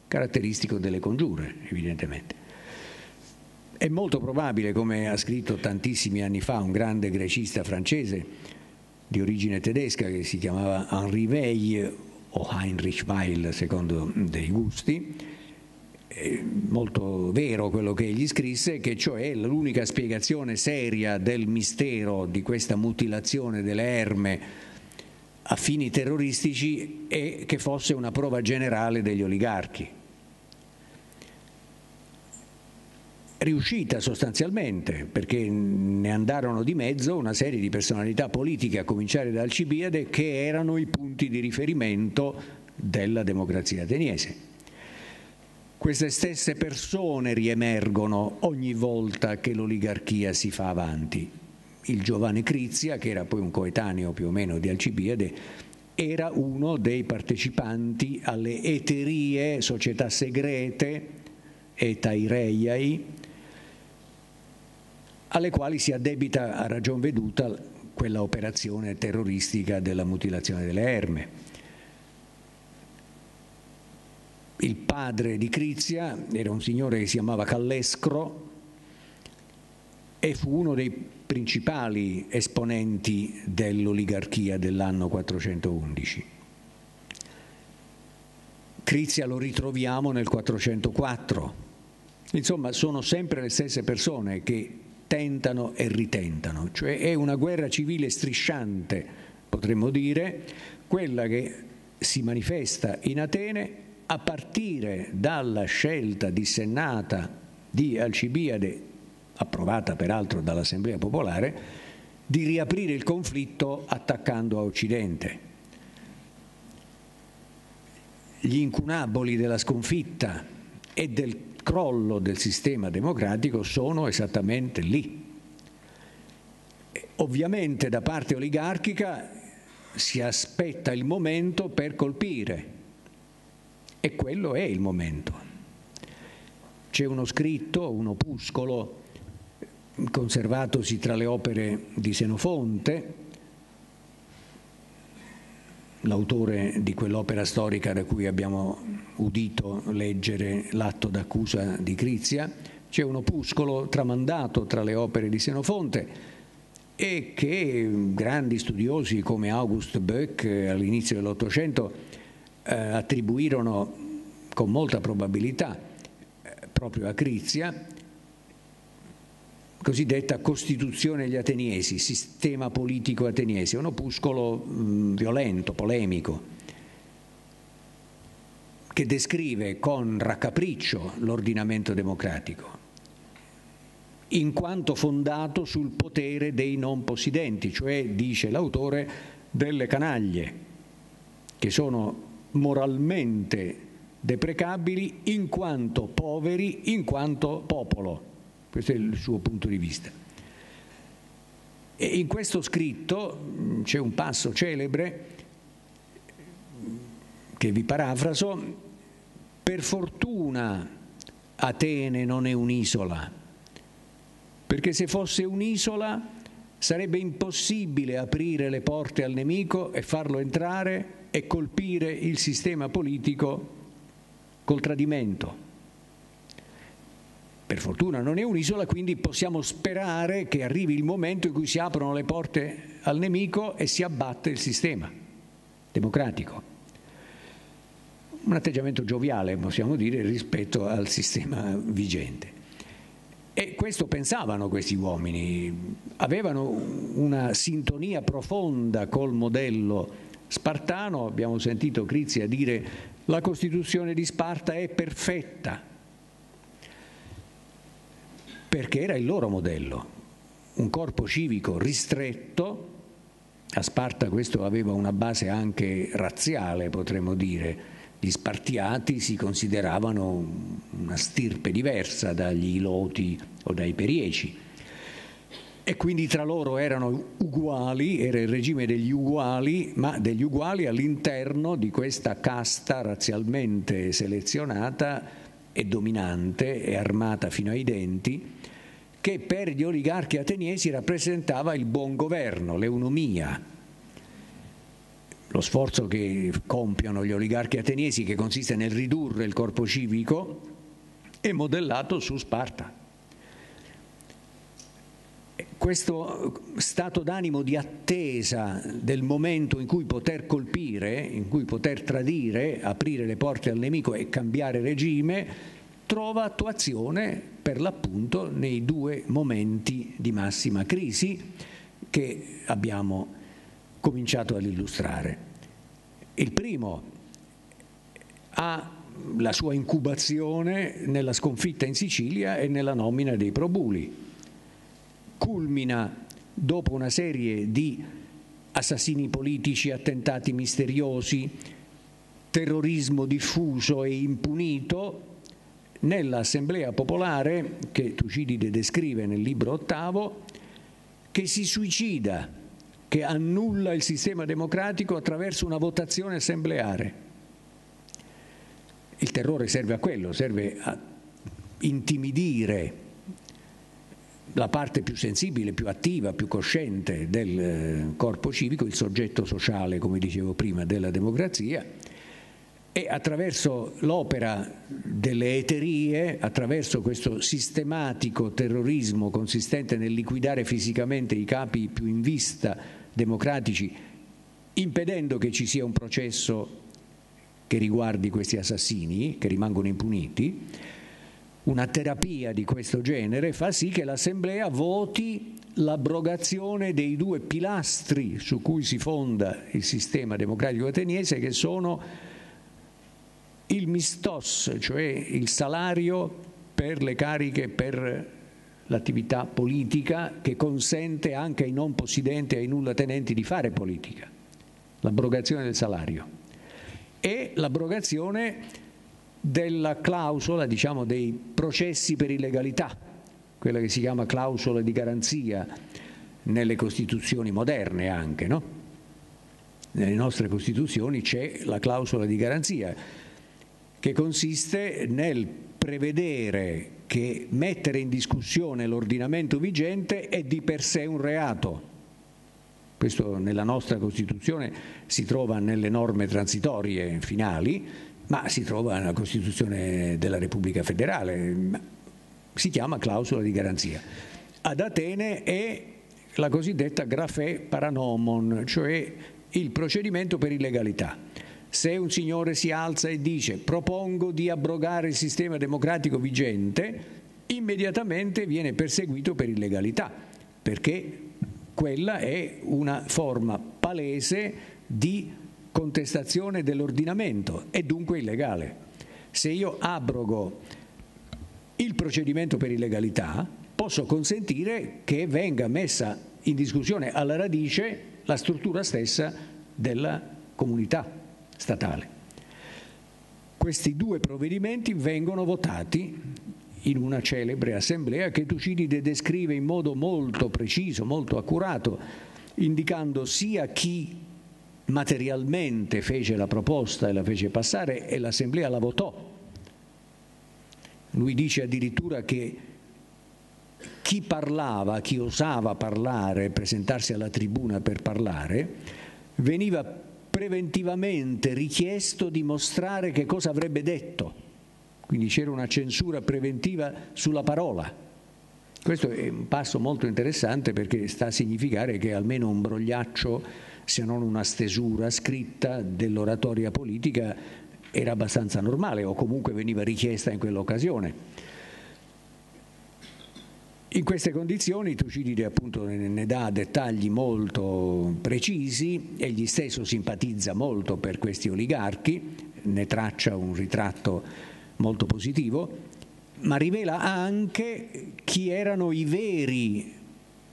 caratteristico delle congiure evidentemente. È molto probabile, come ha scritto tantissimi anni fa un grande grecista francese di origine tedesca che si chiamava Henri Weil, o Heinrich Weil secondo dei gusti, è molto vero quello che egli scrisse, che cioè l'unica spiegazione seria del mistero di questa mutilazione delle erme a fini terroristici e che fosse una prova generale degli oligarchi. Riuscita sostanzialmente, perché ne andarono di mezzo una serie di personalità politiche, a cominciare da Alcibiade, che erano i punti di riferimento della democrazia ateniese. Queste stesse persone riemergono ogni volta che l'oligarchia si fa avanti. Il giovane Crizia, che era poi un coetaneo più o meno di Alcibiade, era uno dei partecipanti alle eterie, società segrete, etaireiai, alle quali si addebita a ragion veduta quella operazione terroristica della mutilazione delle erme. Il padre di Crizia era un signore che si chiamava Callescro e fu uno dei principali esponenti dell'oligarchia dell'anno 411. Crizia lo ritroviamo nel 404. Insomma, sono sempre le stesse persone che tentano e ritentano, cioè è una guerra civile strisciante, potremmo dire, quella che si manifesta in Atene a partire dalla scelta dissennata di Alcibiade, approvata peraltro dall'Assemblea Popolare, di riaprire il conflitto attaccando a Occidente. Gli incunaboli della sconfitta e del crollo del sistema democratico sono esattamente lì. Ovviamente da parte oligarchica si aspetta il momento per colpire. E quello è il momento. C'è uno scritto, un opuscolo, conservatosi tra le opere di Senofonte, l'autore di quell'opera storica da cui abbiamo udito leggere l'atto d'accusa di Crizia. C'è un opuscolo tramandato tra le opere di Senofonte e che grandi studiosi come August Boeckh all'inizio dell'Ottocento attribuirono con molta probabilità proprio a Crizia, cosiddetta Costituzione degli Ateniesi, sistema politico ateniese, un opuscolo violento, polemico, che descrive con raccapriccio l'ordinamento democratico, in quanto fondato sul potere dei non possidenti, cioè, dice l'autore, delle canaglie, che sono moralmente deprecabili in quanto poveri, in quanto popolo. Questo è il suo punto di vista. E in questo scritto c'è un passo celebre che vi parafraso: per fortuna Atene non è un'isola, perché se fosse un'isola sarebbe impossibile aprire le porte al nemico e farlo entrare e colpire il sistema politico col tradimento. Per fortuna non è un'isola, quindi possiamo sperare che arrivi il momento in cui si aprono le porte al nemico e si abbatte il sistema democratico. Un atteggiamento gioviale, possiamo dire, rispetto al sistema vigente. E questo pensavano questi uomini, avevano una sintonia profonda col modello spartano. Abbiamo sentito Crizia dire: la Costituzione di Sparta è perfetta, perché era il loro modello, un corpo civico ristretto. A Sparta questo aveva una base anche razziale, potremmo dire. Gli spartiati si consideravano una stirpe diversa dagli iloti o dai perieci, e quindi tra loro erano uguali, era il regime degli uguali, ma degli uguali all'interno di questa casta razzialmente selezionata e dominante e armata fino ai denti, che per gli oligarchi ateniesi rappresentava il buon governo, l'eunomia. Lo sforzo che compiono gli oligarchi ateniesi, che consiste nel ridurre il corpo civico, è modellato su Sparta. Questo stato d'animo di attesa del momento in cui poter colpire, in cui poter tradire, aprire le porte al nemico e cambiare regime, trova attuazione per l'appunto nei due momenti di massima crisi che abbiamo cominciato ad illustrare. Il primo ha la sua incubazione nella sconfitta in Sicilia e nella nomina dei probuli. Culmina dopo una serie di assassini politici, attentati misteriosi, terrorismo diffuso e impunito, nell'assemblea popolare, che Tucidide descrive nel libro ottavo, che si suicida, che annulla il sistema democratico attraverso una votazione assembleare. Il terrore serve a quello, serve a intimidire la parte più sensibile, più attiva, più cosciente del corpo civico, il soggetto sociale, come dicevo prima, della democrazia, e attraverso l'opera delle eterie, attraverso questo sistematico terrorismo consistente nel liquidare fisicamente i capi più in vista democratici, impedendo che ci sia un processo che riguardi questi assassini, che rimangono impuniti, una terapia di questo genere fa sì che l'Assemblea voti l'abrogazione dei due pilastri su cui si fonda il sistema democratico ateniese, che sono il mistos, cioè il salario per le cariche, per l'attività politica, che consente anche ai non possidenti e ai nullatenenti di fare politica, l'abrogazione del salario, e l'abrogazione della clausola, diciamo, dei processi per illegalità, quella che si chiama clausola di garanzia nelle costituzioni moderne anche, no? Nelle nostre costituzioni c'è la clausola di garanzia, che consiste nel prevedere che mettere in discussione l'ordinamento vigente è di per sé un reato. Questo nella nostra Costituzione si trova nelle norme transitorie finali, ma si trova nella Costituzione della Repubblica Federale, si chiama clausola di garanzia. Ad Atene è la cosiddetta grafè paranomon, cioè il procedimento per illegalità. Se un signore si alza e dice «propongo di abrogare il sistema democratico vigente», immediatamente viene perseguito per illegalità, perché quella è una forma palese di contestazione dell'ordinamento, è dunque illegale. Se io abrogo il procedimento per illegalità, posso consentire che venga messa in discussione alla radice la struttura stessa della comunità statale. Questi due provvedimenti vengono votati in una celebre assemblea che Tucidide descrive in modo molto preciso, molto accurato, indicando sia chi materialmente fece la proposta e la fece passare, e l'assemblea la votò. Lui dice addirittura che chi parlava, chi osava parlare, presentarsi alla tribuna per parlare, veniva preventivamente richiesto di mostrare che cosa avrebbe detto. Quindi c'era una censura preventiva sulla parola. Questo è un passo molto interessante, perché sta a significare che almeno un brogliaccio, se non una stesura scritta dell'oratoria politica, era abbastanza normale, o comunque veniva richiesta in quell'occasione. In queste condizioni Tucidide appunto ne dà dettagli molto precisi, egli stesso simpatizza molto per questi oligarchi, ne traccia un ritratto molto positivo, ma rivela anche chi erano i veri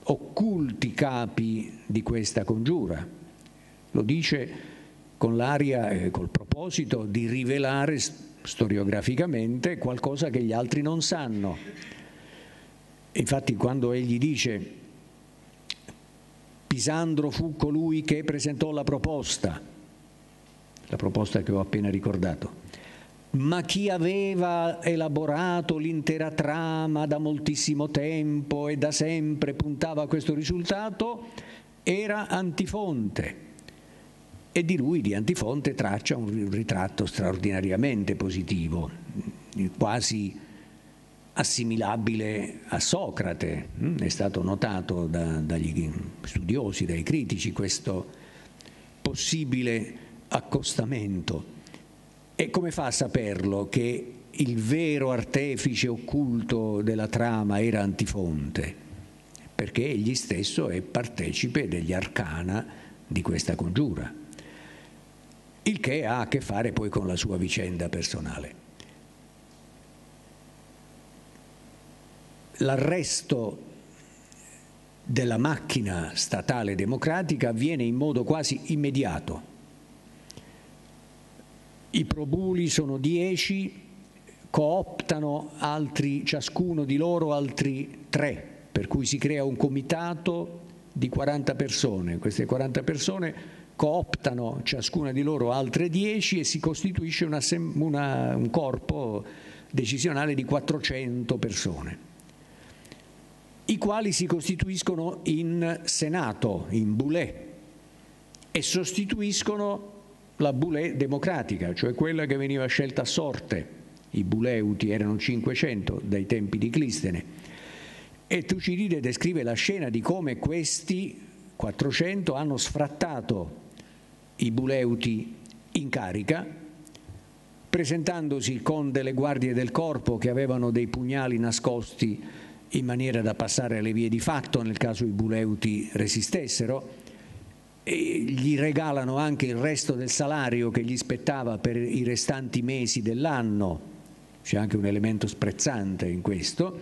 occulti capi di questa congiura. Lo dice con l'aria e col proposito di rivelare storiograficamente qualcosa che gli altri non sanno. Infatti, quando egli dice Pisandro fu colui che presentò la proposta che ho appena ricordato, ma chi aveva elaborato l'intera trama da moltissimo tempo e da sempre puntava a questo risultato era Antifonte, e di lui, di Antifonte, traccia un ritratto straordinariamente positivo, quasi assimilabile a Socrate. È stato notato dagli studiosi, dai critici, questo possibile accostamento. E come fa a saperlo che il vero artefice occulto della trama era Antifonte? Perché egli stesso è partecipe degli arcana di questa congiura, il che ha a che fare poi con la sua vicenda personale. L'arresto della macchina statale democratica avviene in modo quasi immediato. I probuli sono 10, cooptano altri, ciascuno di loro altri 3, per cui si crea un comitato di 40 persone. Queste 40 persone cooptano ciascuna di loro altre 10 e si costituisce un corpo decisionale di 400 persone, i quali si costituiscono in Senato, in Boulé, e sostituiscono la Boulé democratica, cioè quella che veniva scelta a sorte. I Bouleuti erano 500 dai tempi di Clistene, e Tucidide descrive la scena di come questi 400 hanno sfrattato i Bouleuti in carica, presentandosi con delle guardie del corpo che avevano dei pugnali nascosti in maniera da passare alle vie di fatto nel caso i Bouleuti resistessero, e gli regalano anche il resto del salario che gli spettava per i restanti mesi dell'anno. C'è anche un elemento sprezzante in questo.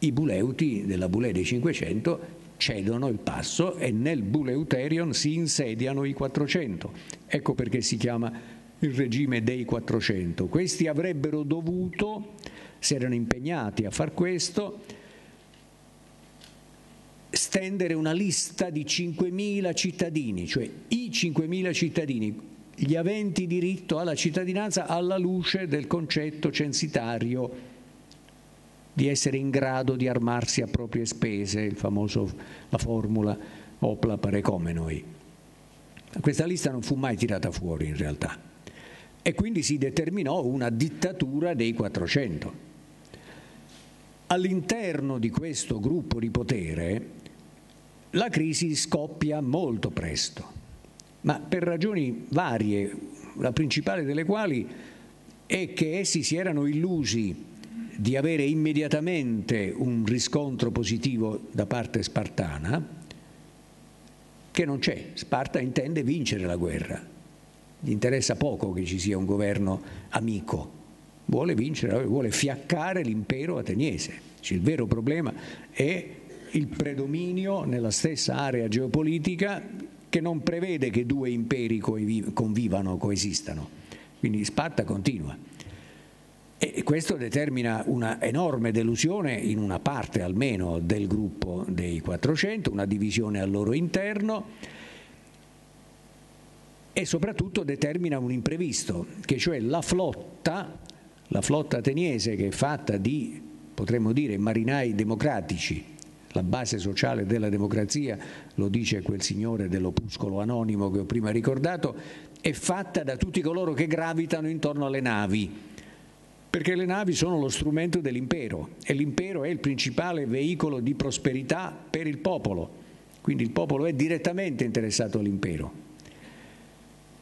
I Bouleuti della Boulé dei 500 cedono il passo e nel Buleuterion si insediano i 400. Ecco perché si chiama il regime dei 400. Questi avrebbero dovuto, si erano impegnati a far questo, stendere una lista di 5.000 cittadini, cioè i 5.000 cittadini, gli aventi diritto alla cittadinanza alla luce del concetto censitario di essere in grado di armarsi a proprie spese, il famoso, la formula opla parecomenoi. Questa lista non fu mai tirata fuori in realtà, e quindi si determinò una dittatura dei 400. All'interno di questo gruppo di potere la crisi scoppia molto presto, ma per ragioni varie, la principale delle quali è che essi si erano illusi di avere immediatamente un riscontro positivo da parte spartana, che non c'è. Sparta intende vincere la guerra, gli interessa poco che ci sia un governo amico, vuole vincere, vuole fiaccare l'impero ateniese. Il vero problema è il predominio nella stessa area geopolitica che non prevede che due imperi convivano, coesistano, quindi Sparta continua. E questo determina una enorme delusione in una parte almeno del gruppo dei 400, una divisione al loro interno, e soprattutto determina un imprevisto, che cioè la flotta ateniese, che è fatta di, potremmo dire, marinai democratici, la base sociale della democrazia, lo dice quel signore dell'opuscolo anonimo che ho prima ricordato, è fatta da tutti coloro che gravitano intorno alle navi, perché le navi sono lo strumento dell'impero e l'impero è il principale veicolo di prosperità per il popolo, quindi il popolo è direttamente interessato all'impero.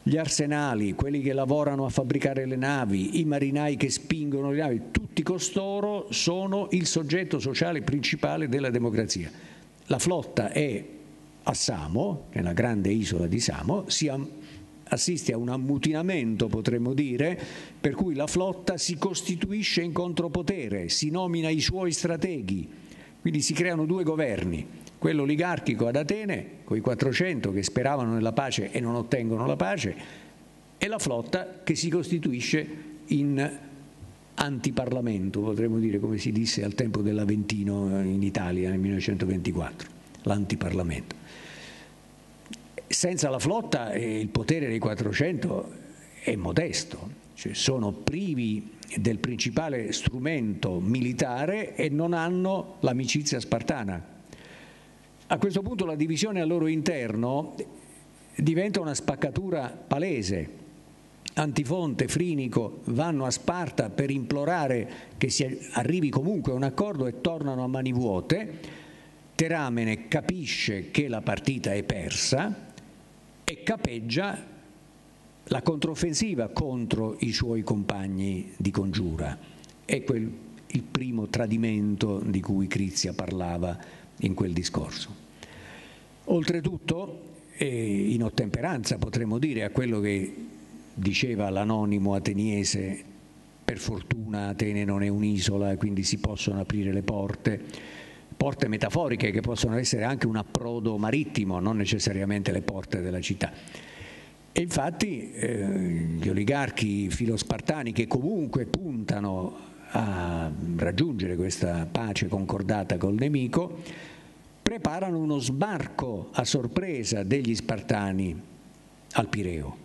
Gli arsenali, quelli che lavorano a fabbricare le navi, i marinai che spingono le navi, tutti costoro sono il soggetto sociale principale della democrazia. La flotta è a Samo, nella grande isola di Samo, assiste a un ammutinamento, potremmo dire, per cui la flotta si costituisce in contropotere, si nomina i suoi strateghi, quindi si creano due governi, quello oligarchico ad Atene, con i 400 che speravano nella pace e non ottengono la pace, e la flotta che si costituisce in antiparlamento, potremmo dire, come si disse al tempo dell'Aventino in Italia nel 1924, l'antiparlamento. Senza la flotta il potere dei 400 è modesto, cioè sono privi del principale strumento militare e non hanno l'amicizia spartana. A questo punto la divisione al loro interno diventa una spaccatura palese. Antifonte, Frinico vanno a Sparta per implorare che si arrivi comunque a un accordo e tornano a mani vuote. Teramene capisce che la partita è persa e capeggia la controffensiva contro i suoi compagni di congiura. È il primo tradimento di cui Crizia parlava in quel discorso. Oltretutto e in ottemperanza, potremmo dire, a quello che diceva l'anonimo ateniese: per fortuna Atene non è un'isola, quindi si possono aprire le porte metaforiche che possono essere anche un approdo marittimo, non necessariamente le porte della città. E infatti gli oligarchi filospartani, che comunque puntano a raggiungere questa pace concordata col nemico, preparano uno sbarco a sorpresa degli spartani al Pireo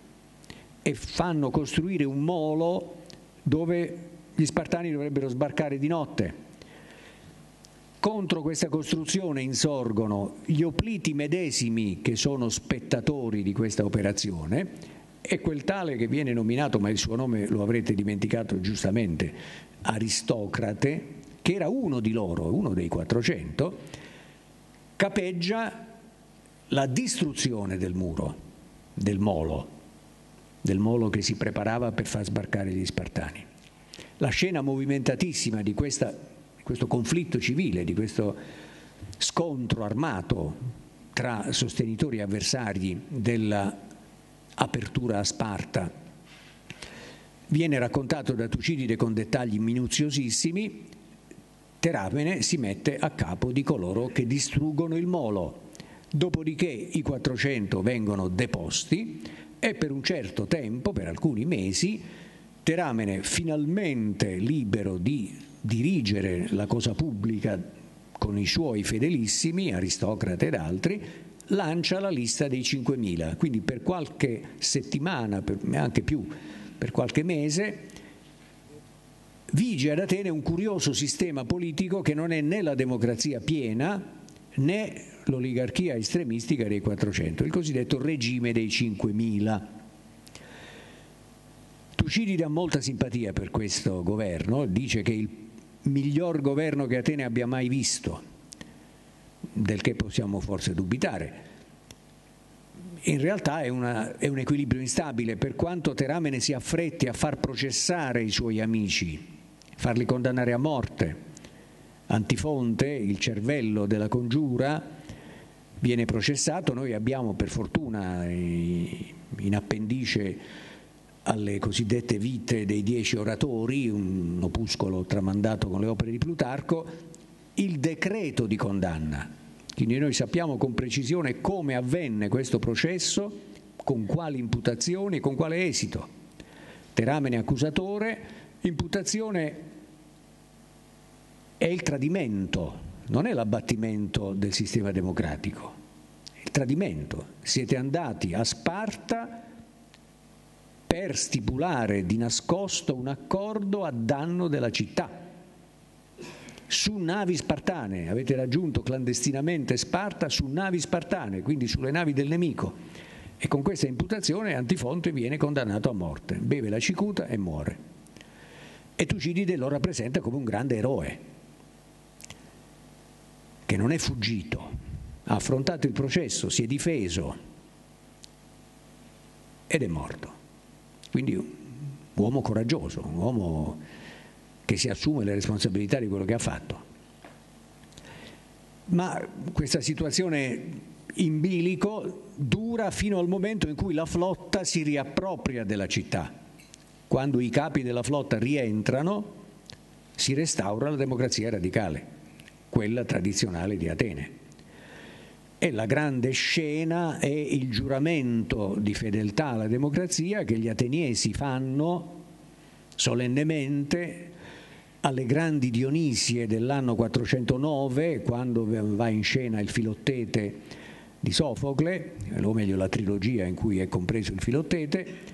e fanno costruire un molo dove gli spartani dovrebbero sbarcare di notte. Contro questa costruzione insorgono gli opliti medesimi, che sono spettatori di questa operazione, e quel tale che viene nominato, ma il suo nome lo avrete dimenticato giustamente, Aristocrate, che era uno di loro, uno dei 400, capeggia la distruzione del muro, del molo che si preparava per far sbarcare gli spartani. La scena movimentatissima di questo conflitto civile, di questo scontro armato tra sostenitori e avversari dell'apertura a Sparta, viene raccontato da Tucidide con dettagli minuziosissimi. Teramene si mette a capo di coloro che distruggono il molo, dopodiché i 400 vengono deposti e per un certo tempo, per alcuni mesi, Teramene, finalmente libero di dirigere la cosa pubblica con i suoi fedelissimi, Aristocrate ed altri, lancia la lista dei 5.000. Quindi per qualche settimana, anche più, per qualche mese, vige ad Atene un curioso sistema politico che non è né la democrazia piena né l'oligarchia estremistica dei 400, il cosiddetto regime dei 5.000. Tucidide ha molta simpatia per questo governo, dice che il miglior governo che Atene abbia mai visto, del che possiamo forse dubitare. In realtà è un equilibrio instabile, per quanto Teramene si affretti a far processare i suoi amici, farli condannare a morte. Antifonte, il cervello della congiura, viene processato. Noi abbiamo per fortuna in appendice alle cosiddette vite dei 10 oratori, un opuscolo tramandato con le opere di Plutarco, il decreto di condanna. Quindi noi sappiamo con precisione come avvenne questo processo, con quali imputazioni e con quale esito. Teramene accusatore, imputazione è il tradimento, non è l'abbattimento del sistema democratico, il tradimento. Siete andati a Sparta per stipulare di nascosto un accordo a danno della città. Su navi spartane, avete raggiunto clandestinamente Sparta su navi spartane, quindi sulle navi del nemico. E con questa imputazione Antifonte viene condannato a morte, beve la cicuta e muore. E Tucidide lo rappresenta come un grande eroe, che non è fuggito, ha affrontato il processo, si è difeso ed è morto. Quindi un uomo coraggioso, un uomo che si assume le responsabilità di quello che ha fatto. Ma questa situazione in bilico dura fino al momento in cui la flotta si riappropria della città. Quando i capi della flotta rientrano, si restaura la democrazia radicale, quella tradizionale di Atene. E la grande scena è il giuramento di fedeltà alla democrazia che gli ateniesi fanno solennemente alle grandi Dionisie dell'anno 409, quando va in scena il Filottete di Sofocle, o meglio la trilogia in cui è compreso il Filottete,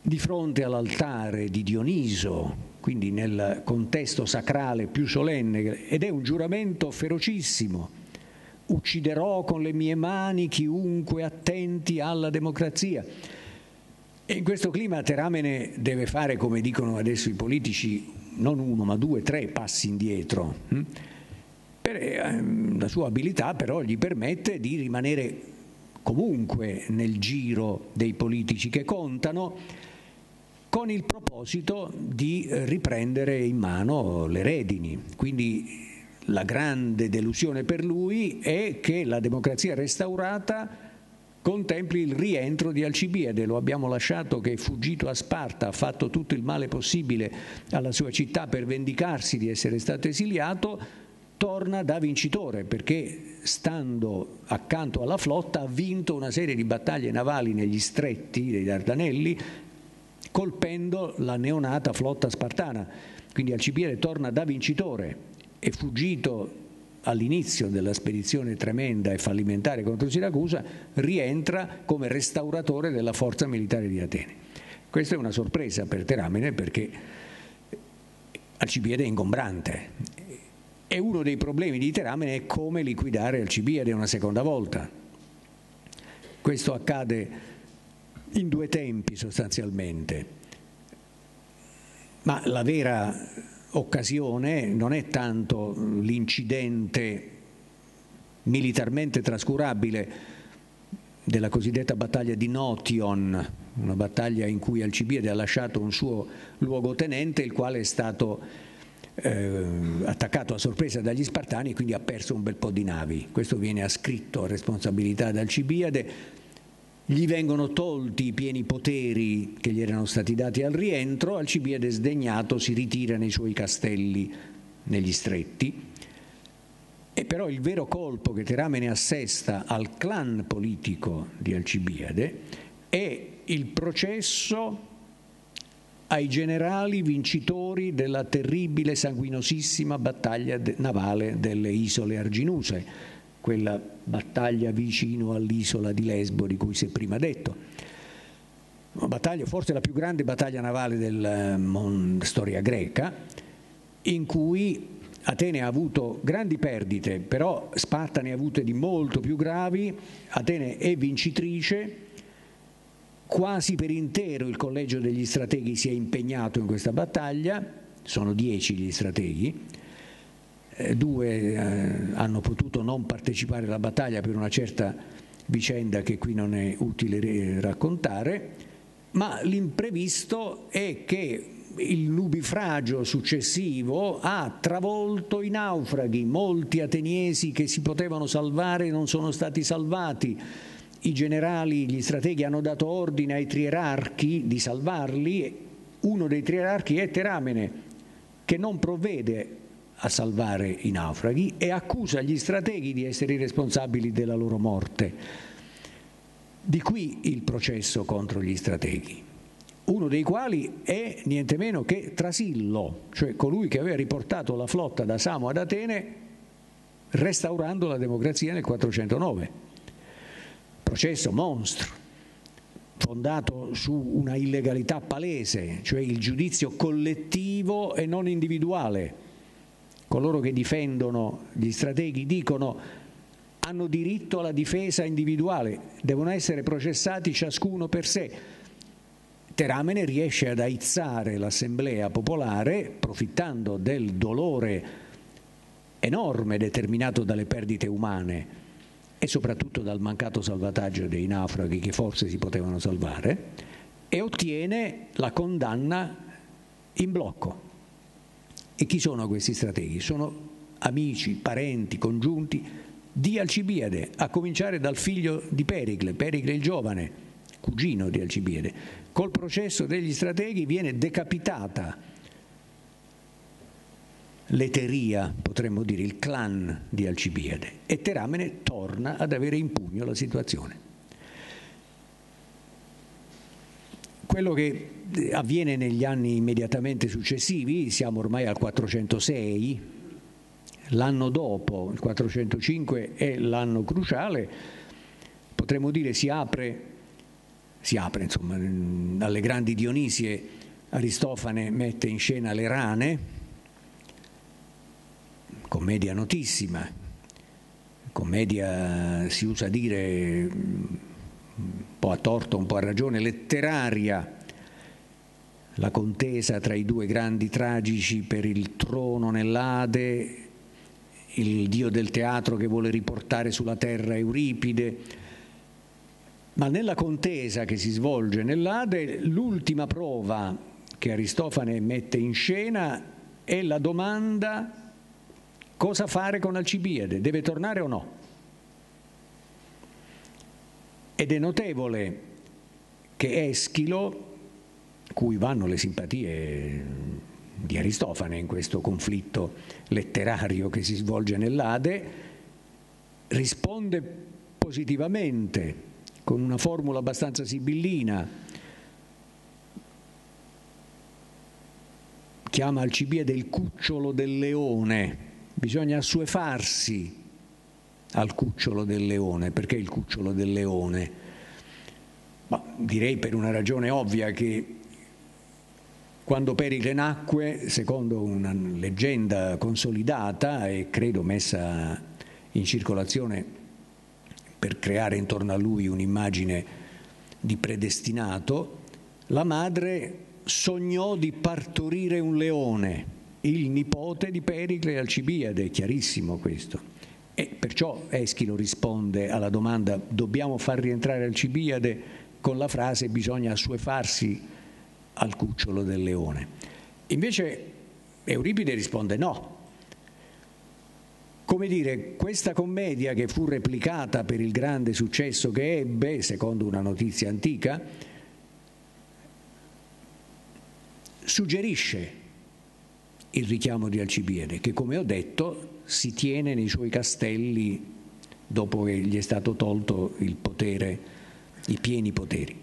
di fronte all'altare di Dioniso, quindi nel contesto sacrale più solenne, ed è un giuramento ferocissimo. Ucciderò con le mie mani chiunque attenti alla democrazia. E in questo clima Teramene deve fare, come dicono adesso i politici, non uno ma 2, 3 passi indietro. La sua abilità però gli permette di rimanere comunque nel giro dei politici che contano, con il proposito di riprendere in mano le redini. Quindi la grande delusione per lui è che la democrazia restaurata contempli il rientro di Alcibiade. Lo abbiamo lasciato che è fuggito a Sparta, ha fatto tutto il male possibile alla sua città per vendicarsi di essere stato esiliato, torna da vincitore perché stando accanto alla flotta ha vinto una serie di battaglie navali negli stretti dei Dardanelli colpendo la neonata flotta spartana. Quindi Alcibiade torna da vincitore, è fuggito all'inizio della spedizione tremenda e fallimentare contro Siracusa, rientra come restauratore della forza militare di Atene. Questa è una sorpresa per Teramene perché Alcibiade è ingombrante e uno dei problemi di Teramene è come liquidare Alcibiade una seconda volta. Questo accade in due tempi sostanzialmente, ma la vera occasione non è tanto l'incidente militarmente trascurabile della cosiddetta battaglia di Notion, una battaglia in cui Alcibiade ha lasciato un suo luogotenente il quale è stato attaccato a sorpresa dagli spartani e quindi ha perso un bel po' di navi. Questo viene ascritto a responsabilità di Alcibiade. Gli vengono tolti i pieni poteri che gli erano stati dati al rientro, Alcibiade sdegnato si ritira nei suoi castelli negli stretti. E però il vero colpo che Teramene assesta al clan politico di Alcibiade è il processo ai generali vincitori della terribile, sanguinosissima battaglia navale delle isole Arginuse, quella battaglia vicino all'isola di Lesbo di cui si è prima detto. Una battaglia, forse la più grande battaglia navale della storia greca, in cui Atene ha avuto grandi perdite, però Sparta ne ha avute di molto più gravi. Atene è vincitrice, quasi per intero il collegio degli strateghi si è impegnato in questa battaglia, sono 10 gli strateghi. 2 hanno potuto non partecipare alla battaglia per una certa vicenda che qui non è utile raccontare, ma l'imprevisto è che il nubifragio successivo ha travolto i naufraghi, molti ateniesi che si potevano salvare non sono stati salvati, i generali, gli strateghi hanno dato ordine ai trierarchi di salvarli, uno dei trierarchi è Teramene che non provvede a salvare i naufraghi e accusa gli strateghi di essere i responsabili della loro morte. Di qui il processo contro gli strateghi, uno dei quali è niente meno che Trasillo, cioè colui che aveva riportato la flotta da Samo ad Atene restaurando la democrazia nel 409. Processo monstro, fondato su una illegalità palese, cioè il giudizio collettivo e non individuale. Coloro che difendono gli strateghi dicono hanno diritto alla difesa individuale, devono essere processati ciascuno per sé. Teramene riesce ad aizzare l'assemblea popolare, approfittando del dolore enorme determinato dalle perdite umane e soprattutto dal mancato salvataggio dei naufraghi che forse si potevano salvare, e ottiene la condanna in blocco. E chi sono questi strateghi? Sono amici, parenti, congiunti di Alcibiade, a cominciare dal figlio di Pericle, Pericle il giovane, cugino di Alcibiade. Col processo degli strateghi viene decapitata l'eteria, potremmo dire, il clan di Alcibiade, e Teramene torna ad avere in pugno la situazione. Quello che avviene negli anni immediatamente successivi, siamo ormai al 406, l'anno dopo, il 405 è l'anno cruciale, potremmo dire si apre insomma, alle grandi Dionisie, Aristofane mette in scena Le Rane, commedia notissima, commedia si usa dire un po' a torto, un po' a ragione, letteraria, la contesa tra i due grandi tragici per il trono nell'Ade, il dio del teatro che vuole riportare sulla terra Euripide. Ma nella contesa che si svolge nell'Ade, l'ultima prova che Aristofane mette in scena è la domanda: cosa fare con Alcibiade? Deve tornare o no? Ed è notevole che Eschilo, cui vanno le simpatie di Aristofane in questo conflitto letterario che si svolge nell'Ade, risponde positivamente con una formula abbastanza sibillina, chiama Alcibiade il cucciolo del leone, bisogna assuefarsi al cucciolo del leone. Perché il cucciolo del leone? Ma direi per una ragione ovvia, che quando Pericle nacque, secondo una leggenda consolidata e credo messa in circolazione per creare intorno a lui un'immagine di predestinato, la madre sognò di partorire un leone, il nipote di Pericle Alcibiade, è chiarissimo questo. E perciò Eschilo risponde alla domanda dobbiamo far rientrare Alcibiade con la frase bisogna assuefarsi al cucciolo del leone. Invece Euripide risponde no. Come dire, questa commedia, che fu replicata per il grande successo che ebbe, secondo una notizia antica, suggerisce il richiamo di Alcibiade, che, come ho detto, si tiene nei suoi castelli dopo che gli è stato tolto il potere, i pieni poteri.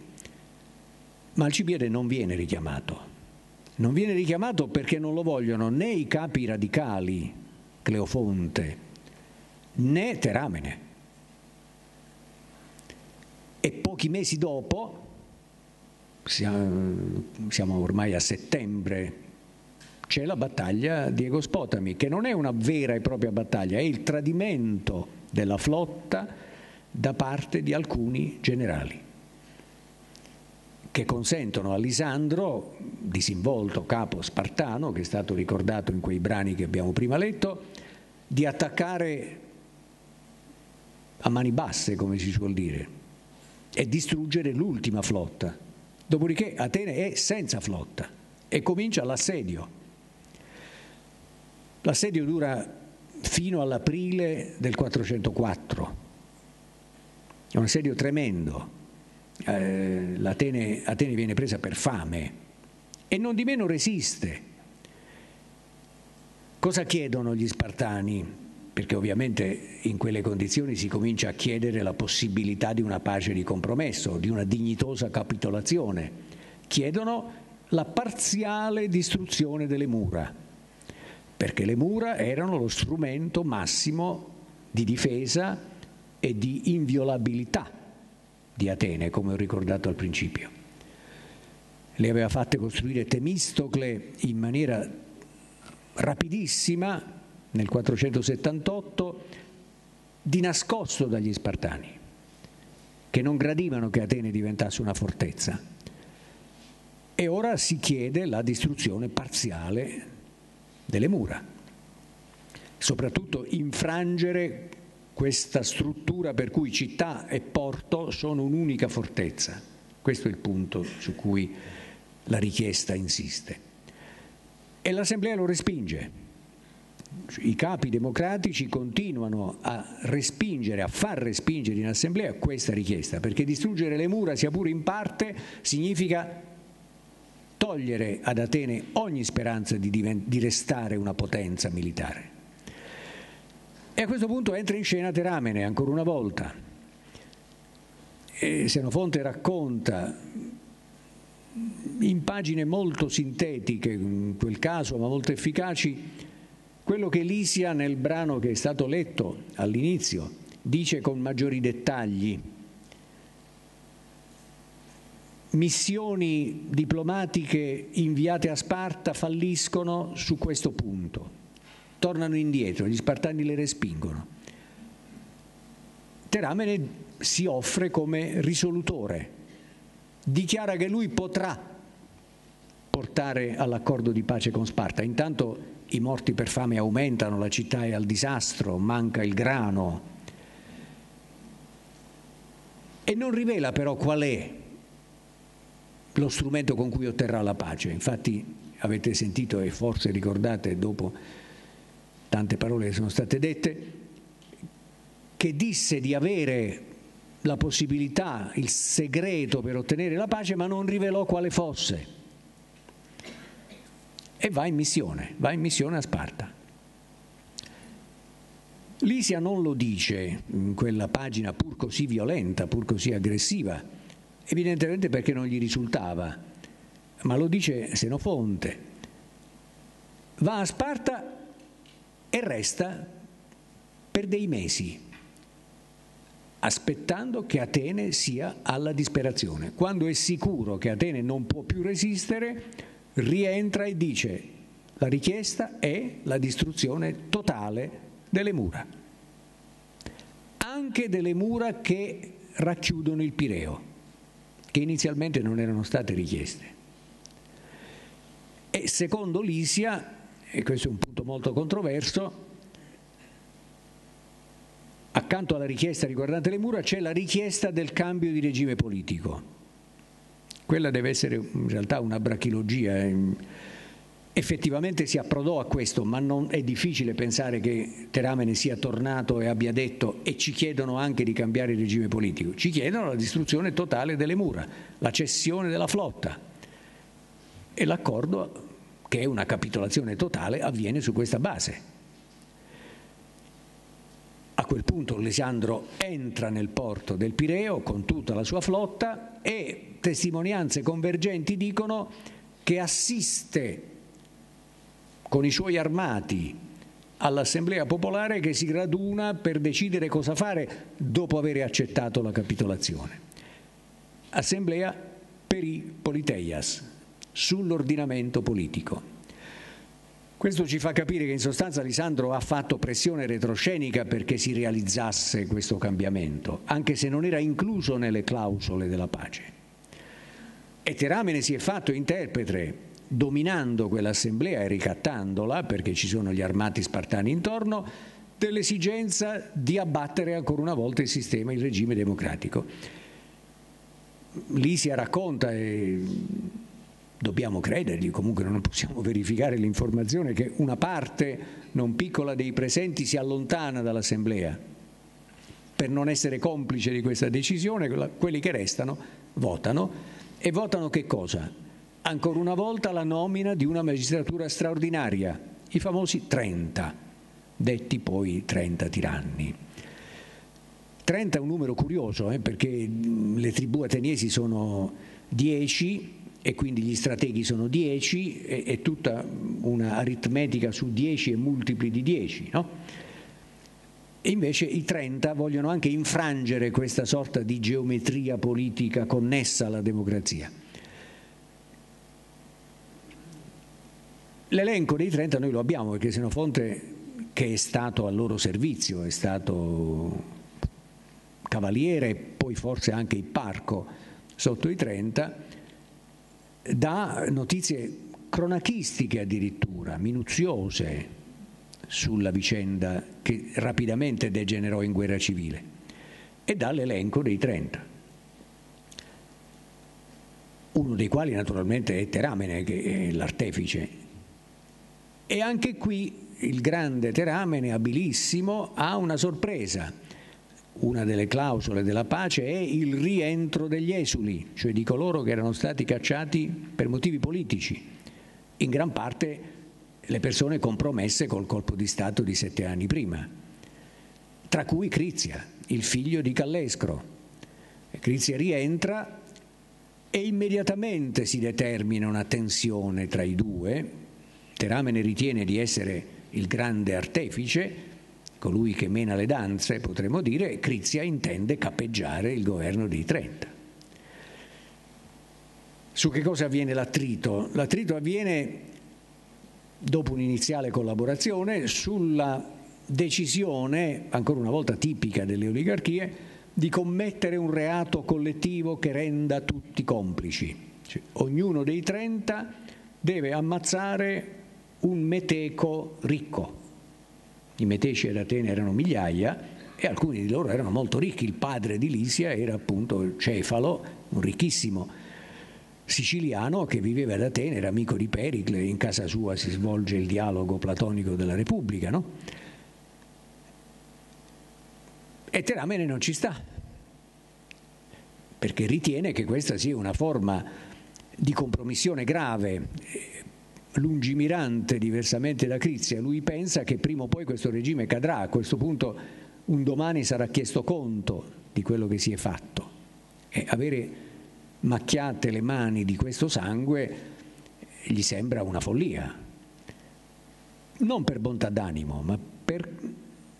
Ma Alcibiade non viene richiamato. Non viene richiamato perché non lo vogliono né i capi radicali, Cleofonte, né Teramene. E pochi mesi dopo, siamo ormai a settembre, c'è la battaglia di Egospotami, che non è una vera e propria battaglia, è il tradimento della flotta da parte di alcuni generali, che consentono a Lisandro, disinvolto capo spartano, che è stato ricordato in quei brani che abbiamo prima letto, di attaccare a mani basse, come si suol dire, e distruggere l'ultima flotta. Dopodiché Atene è senza flotta e comincia l'assedio. L'assedio dura fino all'aprile del 404, è un assedio tremendo. Atene viene presa per fame e non di meno resiste. Cosa chiedono gli spartani? Perché ovviamente in quelle condizioni si comincia a chiedere la possibilità di una pace di compromesso, di una dignitosa capitolazione. Chiedono la parziale distruzione delle mura, perché le mura erano lo strumento massimo di difesa e di inviolabilità di Atene, come ho ricordato al principio. Le aveva fatte costruire Temistocle in maniera rapidissima nel 478, di nascosto dagli spartani, che non gradivano che Atene diventasse una fortezza. E ora si chiede la distruzione parziale delle mura, soprattutto infrangere questa struttura per cui città e porto sono un'unica fortezza. Questo è il punto su cui la richiesta insiste. E l'Assemblea lo respinge. I capi democratici continuano a respingere, a far respingere in Assemblea questa richiesta, perché distruggere le mura, sia pure in parte, significa togliere ad Atene ogni speranza di restare una potenza militare. E a questo punto entra in scena Teramene, ancora una volta. E Senofonte racconta, in pagine molto sintetiche in quel caso, ma molto efficaci, quello che Lisia, nel brano che è stato letto all'inizio, dice con maggiori dettagli. Missioni diplomatiche inviate a Sparta falliscono su questo punto. Tornano indietro, gli spartani le respingono. Teramene si offre come risolutore, dichiara che lui potrà portare all'accordo di pace con Sparta. Intanto i morti per fame aumentano, la città è al disastro, manca il grano. E non rivela però qual è lo strumento con cui otterrà la pace. Infatti avete sentito e forse ricordate dopo tante parole che sono state dette, che disse di avere la possibilità, il segreto per ottenere la pace, ma non rivelò quale fosse. E va in missione a Sparta. Lisia non lo dice in quella pagina pur così violenta, pur così aggressiva, evidentemente perché non gli risultava, ma lo dice Senofonte. Va a Sparta e resta per dei mesi, aspettando che Atene sia alla disperazione. Quando è sicuro che Atene non può più resistere, rientra e dice: la richiesta è la distruzione totale delle mura, anche delle mura che racchiudono il Pireo, che inizialmente non erano state richieste. E secondo Lisia, e questo è un punto molto controverso, accanto alla richiesta riguardante le mura c'è la richiesta del cambio di regime politico. Quella deve essere in realtà una brachilogia. Effettivamente si approdò a questo, ma non è difficile pensare che Teramene sia tornato e abbia detto: e ci chiedono anche di cambiare il regime politico, ci chiedono la distruzione totale delle mura, la cessione della flotta. E l'accordo, che è una capitolazione totale, avviene su questa base. A quel punto Lisandro entra nel porto del Pireo con tutta la sua flotta e testimonianze convergenti dicono che assiste con i suoi armati all'assemblea popolare che si raduna per decidere cosa fare dopo aver accettato la capitolazione. Assemblea peri politeias, sull'ordinamento politico. Questo ci fa capire che in sostanza Lisandro ha fatto pressione retroscenica perché si realizzasse questo cambiamento, anche se non era incluso nelle clausole della pace. E Teramene si è fatto interprete, dominando quell'assemblea e ricattandola, perché ci sono gli armati spartani intorno, dell'esigenza di abbattere ancora una volta il sistema, il regime democratico. Lisia racconta, e dobbiamo credergli, comunque non possiamo verificare l'informazione, che una parte non piccola dei presenti si allontana dall'assemblea per non essere complice di questa decisione. Quelli che restano votano, e votano che cosa? Ancora una volta la nomina di una magistratura straordinaria, i famosi 30, detti poi 30 tiranni. 30 è un numero curioso, perché le tribù ateniesi sono 10, e quindi gli strateghi sono 10, e tutta una aritmetica su 10 e multipli di 10, no? E invece i 30 vogliono anche infrangere questa sorta di geometria politica connessa alla democrazia. L'elenco dei 30 noi lo abbiamo perché Senofonte, che è stato al loro servizio, è stato cavaliere e poi forse anche ipparco sotto i 30, da notizie cronachistiche addirittura, minuziose, sulla vicenda che rapidamente degenerò in guerra civile, e dall'elenco dei 30, uno dei quali naturalmente è Teramene, che è l'artefice. E anche qui il grande Teramene, abilissimo, ha una sorpresa. Una delle clausole della pace è il rientro degli esuli, cioè di coloro che erano stati cacciati per motivi politici, in gran parte le persone compromesse col colpo di Stato di 7 anni prima, tra cui Crizia, il figlio di Callescro. Crizia rientra e immediatamente si determina una tensione tra i due. Teramene ritiene di essere il grande artefice, colui che mena le danze, potremmo dire. Crizia intende capeggiare il governo dei 30. Su che cosa avviene l'attrito? L'attrito avviene dopo un'iniziale collaborazione sulla decisione, ancora una volta tipica delle oligarchie, di commettere un reato collettivo che renda tutti complici. Cioè, ognuno dei 30 deve ammazzare un meteco ricco. I meteci ad Atene erano migliaia e alcuni di loro erano molto ricchi. Il padre di Lisia era appunto Cefalo, un ricchissimo siciliano che viveva ad Atene, era amico di Pericle, in casa sua si svolge il dialogo platonico della Repubblica, no? E Teramene non ci sta, perché ritiene che questa sia una forma di compromissione grave, lungimirante, diversamente da Crizia. Lui pensa che prima o poi questo regime cadrà, a questo punto un domani sarà chiesto conto di quello che si è fatto, e avere macchiate le mani di questo sangue gli sembra una follia, non per bontà d'animo, ma per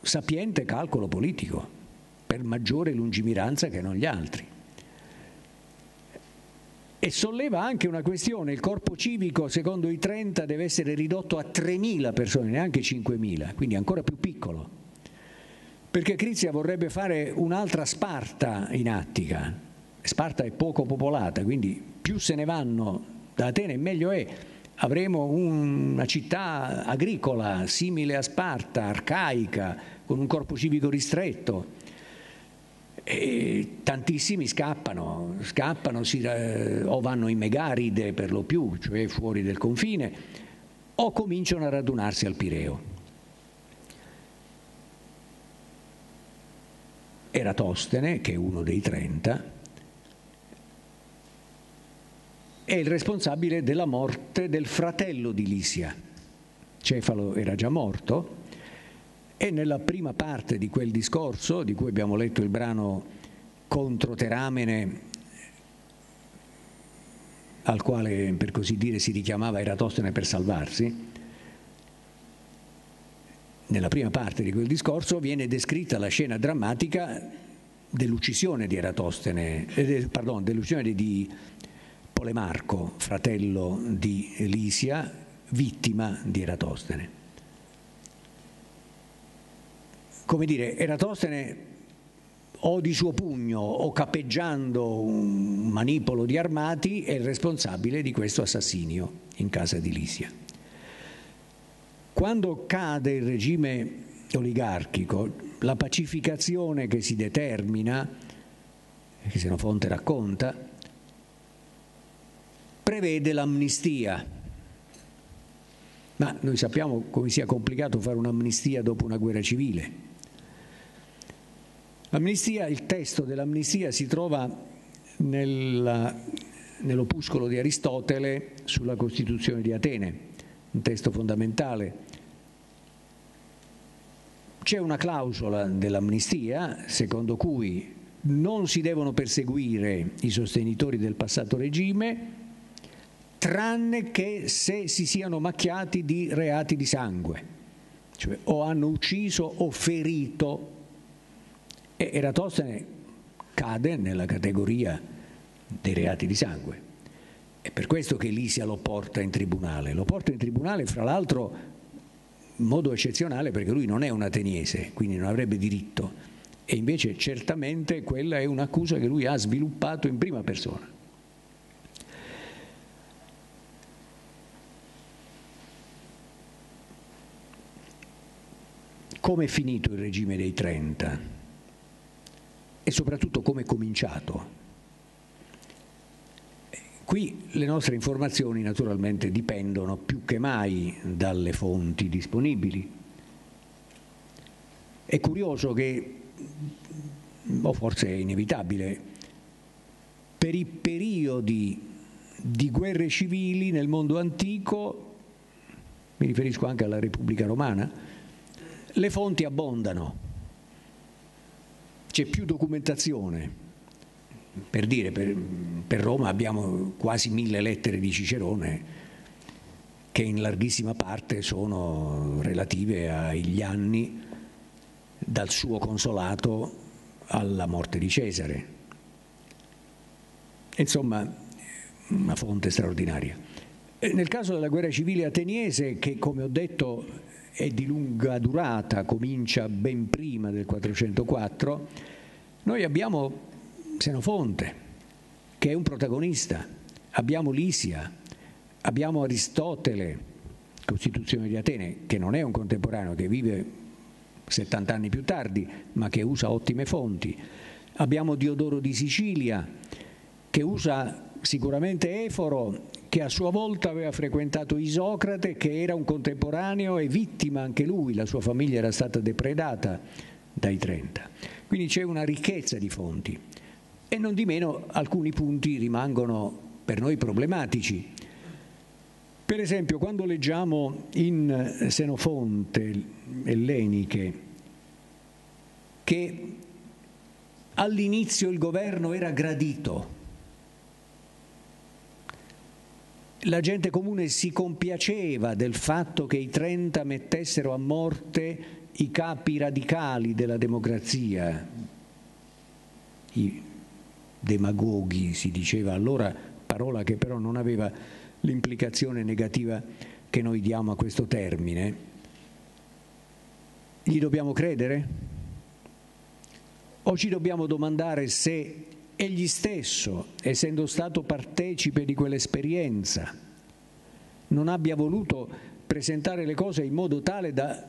sapiente calcolo politico, per maggiore lungimiranza che non gli altri. E solleva anche una questione: il corpo civico secondo i 30 deve essere ridotto a 3.000 persone, neanche 5.000, quindi ancora più piccolo, perché Crizia vorrebbe fare un'altra Sparta in Attica. Sparta è poco popolata, quindi più se ne vanno da Atene meglio è. Avremo una città agricola simile a Sparta, arcaica, con un corpo civico ristretto. E tantissimi scappano o vanno in Megaride per lo più, cioè fuori del confine, o cominciano a radunarsi al Pireo. Eratostene, che è uno dei 30, è il responsabile della morte del fratello di Lisia. Cefalo era già morto, e nella prima parte di quel discorso, di cui abbiamo letto il brano contro Teramene, al quale per così dire si richiamava Eratostene per salvarsi, nella prima parte di quel discorso viene descritta la scena drammatica dell'uccisione di Eratostene, dell'uccisione di Polemarco, fratello di Lisia, vittima di Eratostene. Come dire, Eratostene o di suo pugno o capeggiando un manipolo di armati è il responsabile di questo assassinio in casa di Lisia. Quando cade il regime oligarchico, la pacificazione che si determina, che Senofonte racconta, prevede l'amnistia. Ma noi sappiamo come sia complicato fare un'amnistia dopo una guerra civile. L'amnistia, il testo dell'amnistia si trova nell'opuscolo di Aristotele sulla Costituzione di Atene, un testo fondamentale. C'è una clausola dell'amnistia secondo cui non si devono perseguire i sostenitori del passato regime tranne che se si siano macchiati di reati di sangue, cioè o hanno ucciso o ferito. E Eratostene cade nella categoria dei reati di sangue. È per questo che Lisia lo porta in tribunale. Lo porta in tribunale, fra l'altro, in modo eccezionale, perché lui non è un ateniese, quindi non avrebbe diritto. E invece certamente quella è un'accusa che lui ha sviluppato in prima persona. Come è finito il regime dei 30? E soprattutto come è cominciato? Qui le nostre informazioni naturalmente dipendono più che mai dalle fonti disponibili. È curioso che, o forse è inevitabile, per i periodi di guerre civili nel mondo antico, mi riferisco anche alla Repubblica Romana, le fonti abbondano, c'è più documentazione. Per dire, per Roma abbiamo quasi 1000 lettere di Cicerone, che in larghissima parte sono relative agli anni dal suo consolato alla morte di Cesare. Insomma, una fonte straordinaria. Nel caso della guerra civile ateniese, che come ho detto è di lunga durata, comincia ben prima del 404, noi abbiamo Senofonte, che è un protagonista, abbiamo Lisia, abbiamo Aristotele, Costituzione di Atene, che non è un contemporaneo, che vive 70 anni più tardi, ma che usa ottime fonti, abbiamo Diodoro di Sicilia, che usa sicuramente Eforo, che a sua volta aveva frequentato Isocrate, che era un contemporaneo e vittima anche lui, la sua famiglia era stata depredata dai 30. Quindi c'è una ricchezza di fonti. E non di meno alcuni punti rimangono per noi problematici. Per esempio, quando leggiamo in Senofonte Elleniche che all'inizio il governo era gradito, la gente comune si compiaceva del fatto che i 30 mettessero a morte i capi radicali della democrazia, i demagoghi si diceva allora, parola che però non aveva l'implicazione negativa che noi diamo a questo termine. Gli dobbiamo credere? O ci dobbiamo domandare se egli stesso, essendo stato partecipe di quell'esperienza, non abbia voluto presentare le cose in modo tale da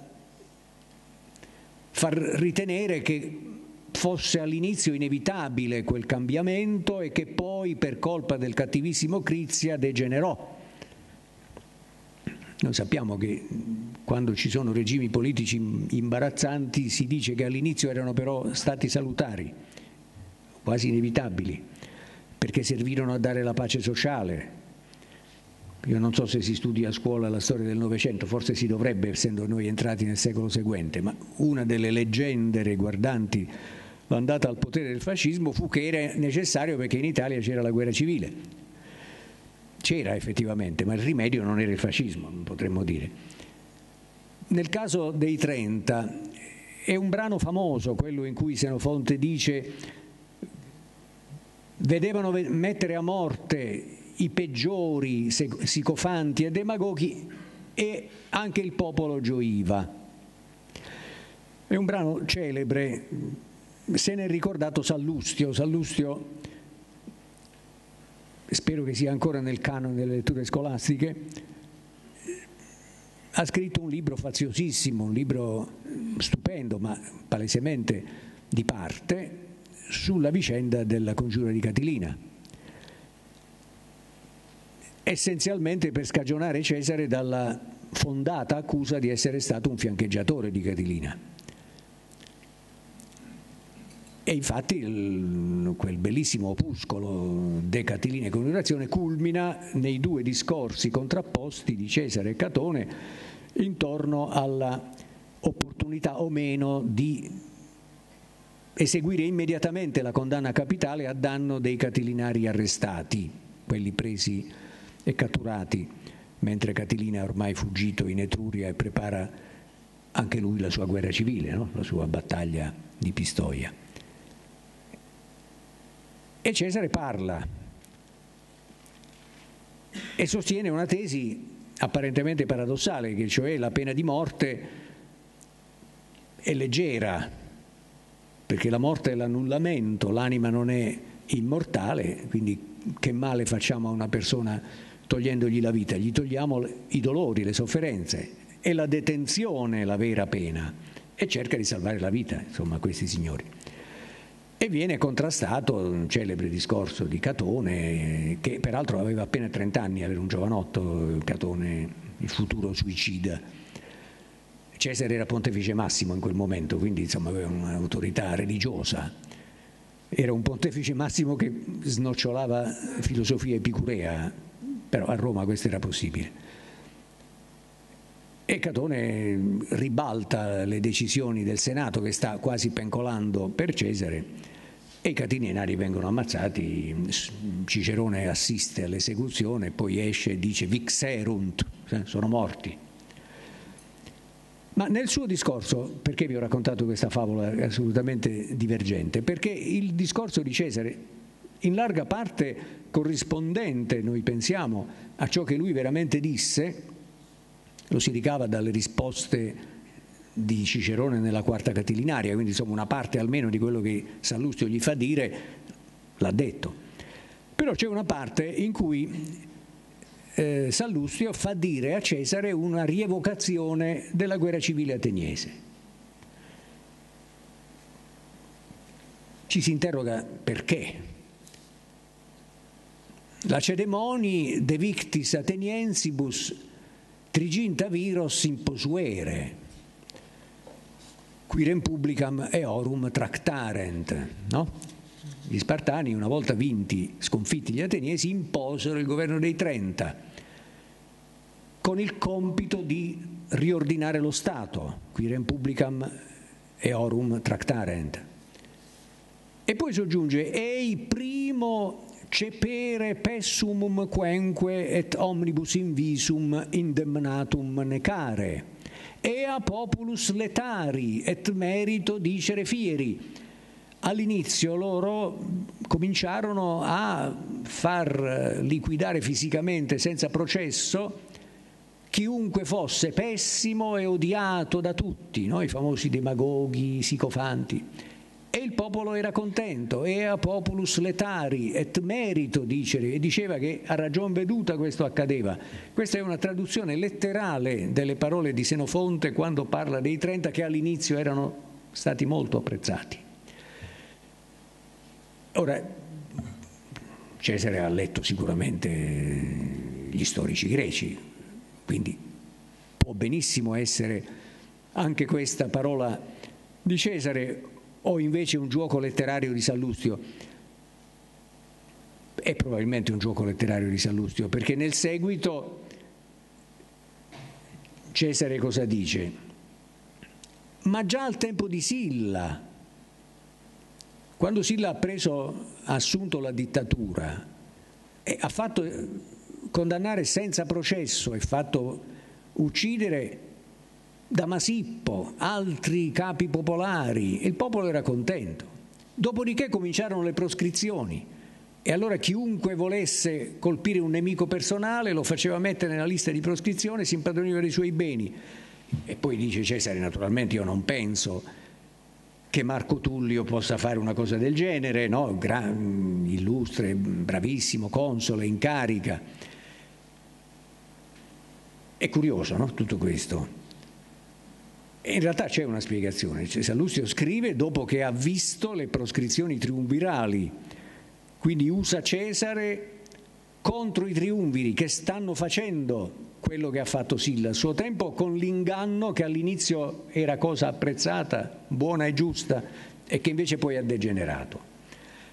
far ritenere che fosse all'inizio inevitabile quel cambiamento e che poi, per colpa del cattivissimo Crizia, degenerò. Noi sappiamo che quando ci sono regimi politici imbarazzanti si dice che all'inizio erano però stati salutari, quasi inevitabili, perché servirono a dare la pace sociale. Io non so se si studia a scuola la storia del Novecento, forse si dovrebbe, essendo noi entrati nel secolo seguente, ma una delle leggende riguardanti l'andata al potere del fascismo fu che era necessario perché in Italia c'era la guerra civile. C'era effettivamente, ma il rimedio non era il fascismo, potremmo dire. Nel caso dei 30 è un brano famoso quello in cui Senofonte dice: vedevano mettere a morte i peggiori sicofanti e demagoghi e anche il popolo gioiva. È un brano celebre, se ne è ricordato Sallustio. Sallustio, spero che sia ancora nel canone delle letture scolastiche, ha scritto un libro faziosissimo, un libro stupendo ma palesemente di parte, sulla vicenda della congiura di Catilina, essenzialmente per scagionare Cesare dalla fondata accusa di essere stato un fiancheggiatore di Catilina. E infatti quel bellissimo opuscolo De Catilina e Congiurazione culmina nei due discorsi contrapposti di Cesare e Catone intorno alla opportunità o meno di eseguire immediatamente la condanna capitale a danno dei catilinari arrestati, quelli presi e catturati, mentre Catilina è ormai fuggito in Etruria e prepara anche lui la sua guerra civile, no? La sua battaglia di Pistoia. E Cesare parla e sostiene una tesi apparentemente paradossale, che cioè la pena di morte è leggera, perché la morte è l'annullamento, l'anima non è immortale, quindi che male facciamo a una persona togliendogli la vita? Gli togliamo i dolori, le sofferenze, è la detenzione la vera pena, e cerca di salvare la vita, insomma, questi signori. E viene contrastato un celebre discorso di Catone, che peraltro aveva appena 30 anni, era un giovanotto, Catone, il futuro suicida. Cesare era pontefice massimo in quel momento, quindi insomma aveva un'autorità religiosa. Era un pontefice massimo che snocciolava filosofia epicurea, però a Roma questo era possibile. E Catone ribalta le decisioni del Senato, che sta quasi pencolando per Cesare, e i catilinari vengono ammazzati. Cicerone assiste all'esecuzione, poi esce e dice vixerunt, sono morti. Ma nel suo discorso, perché vi ho raccontato questa favola assolutamente divergente? Perché il discorso di Cesare, in larga parte corrispondente, noi pensiamo, a ciò che lui veramente disse, lo si ricava dalle risposte di Cicerone nella Quarta Catilinaria, quindi insomma una parte almeno di quello che Sallustio gli fa dire l'ha detto. Però c'è una parte in cui Sallustio fa dire a Cesare una rievocazione della guerra civile ateniese. Ci si interroga perché. Lacedemoni de victis ateniensibus triginta viros imposuere, quirem publicam eorum tractarent, no? Gli Spartani, una volta sconfitti gli Ateniesi, imposero il governo dei 30 con il compito di riordinare lo Stato, quirem publicam eorum tractarent. E poi soggiunge: ei primo cepere pessumum quenque et omnibus invisum indemnatum necare, ea populus letari et merito dicere fieri. All'inizio loro cominciarono a far liquidare fisicamente senza processo chiunque fosse pessimo e odiato da tutti, no? I famosi demagoghi, sicofanti. E il popolo era contento, ea populus letari et merito dicere, e diceva che a ragion veduta questo accadeva. Questa è una traduzione letterale delle parole di Senofonte quando parla dei 30, che all'inizio erano stati molto apprezzati. Ora, Cesare ha letto sicuramente gli storici greci, quindi può benissimo essere anche questa parola di Cesare o invece un gioco letterario di Sallustio. È probabilmente un gioco letterario di Sallustio, perché nel seguito Cesare cosa dice? Ma già al tempo di Silla, quando Silla ha assunto la dittatura e ha fatto condannare senza processo e fatto uccidere da Masippo altri capi popolari, il popolo era contento. Dopodiché cominciarono le proscrizioni e allora chiunque volesse colpire un nemico personale lo faceva mettere nella lista di proscrizione e si impadroniva dei suoi beni. E poi dice Cesare: naturalmente io non penso che Marco Tullio possa fare una cosa del genere, no? Illustre, bravissimo console in carica. È curioso, no? Tutto questo. E in realtà c'è una spiegazione. Sallustio scrive dopo che ha visto le proscrizioni triumvirali, quindi usa Cesare contro i triumviri che stanno facendo quello che ha fatto Silla a suo tempo, con l'inganno che all'inizio era cosa apprezzata, buona e giusta, e che invece poi ha degenerato.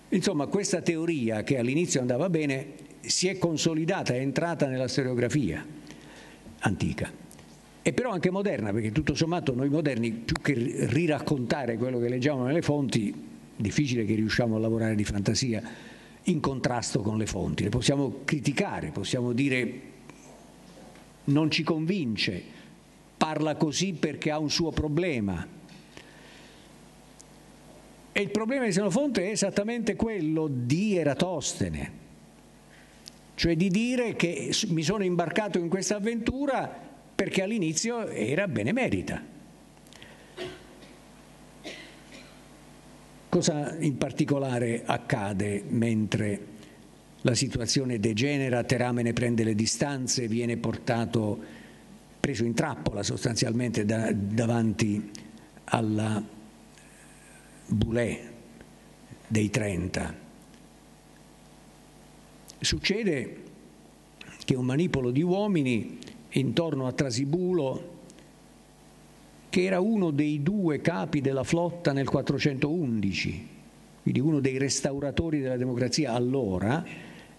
Insomma, questa teoria che all'inizio andava bene si è consolidata, è entrata nella storiografia antica e però anche moderna, perché tutto sommato noi moderni, più che riraccontare quello che leggiamo nelle fonti, difficile che riusciamo a lavorare di fantasia in contrasto con le fonti. Le possiamo criticare, possiamo dire non ci convince, parla così perché ha un suo problema. E il problema di Senofonte è esattamente quello di Eratostene, cioè di dire che mi sono imbarcato in questa avventura perché all'inizio era benemerita. Cosa in particolare accade mentre la situazione degenera? Teramene prende le distanze, viene preso in trappola sostanzialmente davanti alla boulée dei 30. Succede che un manipolo di uomini intorno a Trasibulo, che era uno dei due capi della flotta nel 411, quindi uno dei restauratori della democrazia allora,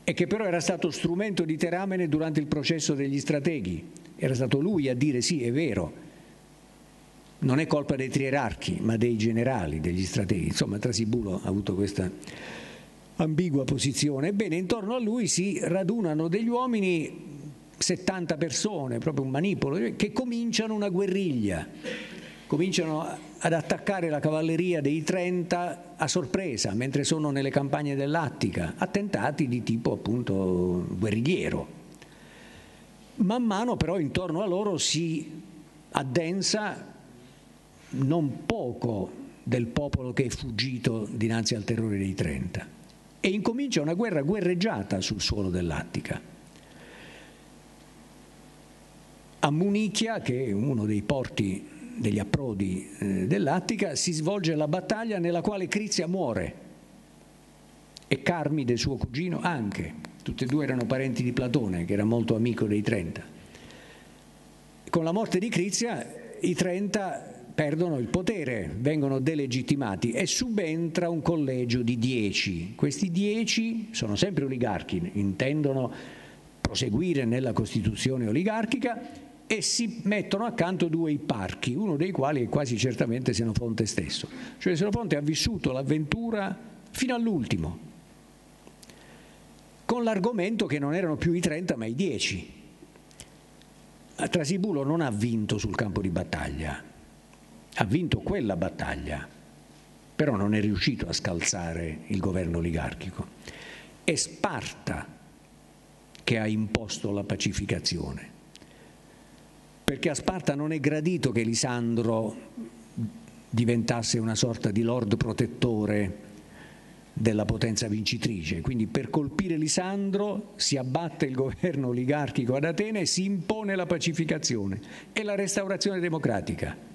e che però era stato strumento di Teramene durante il processo degli strateghi. Era stato lui a dire: sì, è vero, non è colpa dei trierarchi, ma dei generali, degli strateghi. Insomma, Trasibulo ha avuto questa ambigua posizione. Ebbene, intorno a lui si radunano degli uomini, 70 persone, proprio un manipolo, che cominciano una guerriglia. Cominciano ad attaccare la cavalleria dei 30 a sorpresa, mentre sono nelle campagne dell'Attica, attentati di tipo appunto guerrigliero. Man mano però intorno a loro si addensa non poco del popolo che è fuggito dinanzi al terrore dei 30 e incomincia una guerra guerreggiata sul suolo dell'Attica. A Munichia, che è uno dei porti degli approdi dell'Attica, si svolge la battaglia nella quale Crizia muore e Carmide, suo cugino, anche. Tutti e due erano parenti di Platone, che era molto amico dei 30. Con la morte di Crizia i 30 perdono il potere, vengono delegittimati e subentra un collegio di 10. Questi 10 sono sempre oligarchi, intendono proseguire nella costituzione oligarchica e si mettono accanto due iparchi, uno dei quali è quasi certamente Senofonte stesso. Cioè Senofonte ha vissuto l'avventura fino all'ultimo, con l'argomento che non erano più i 30 ma i 10. Trasibulo non ha vinto sul campo di battaglia, ha vinto quella battaglia, però non è riuscito a scalzare il governo oligarchico. È Sparta che ha imposto la pacificazione, perché a Sparta non è gradito che Lisandro diventasse una sorta di lord protettore della potenza vincitrice, quindi per colpire Lisandro si abbatte il governo oligarchico ad Atene e si impone la pacificazione e la restaurazione democratica,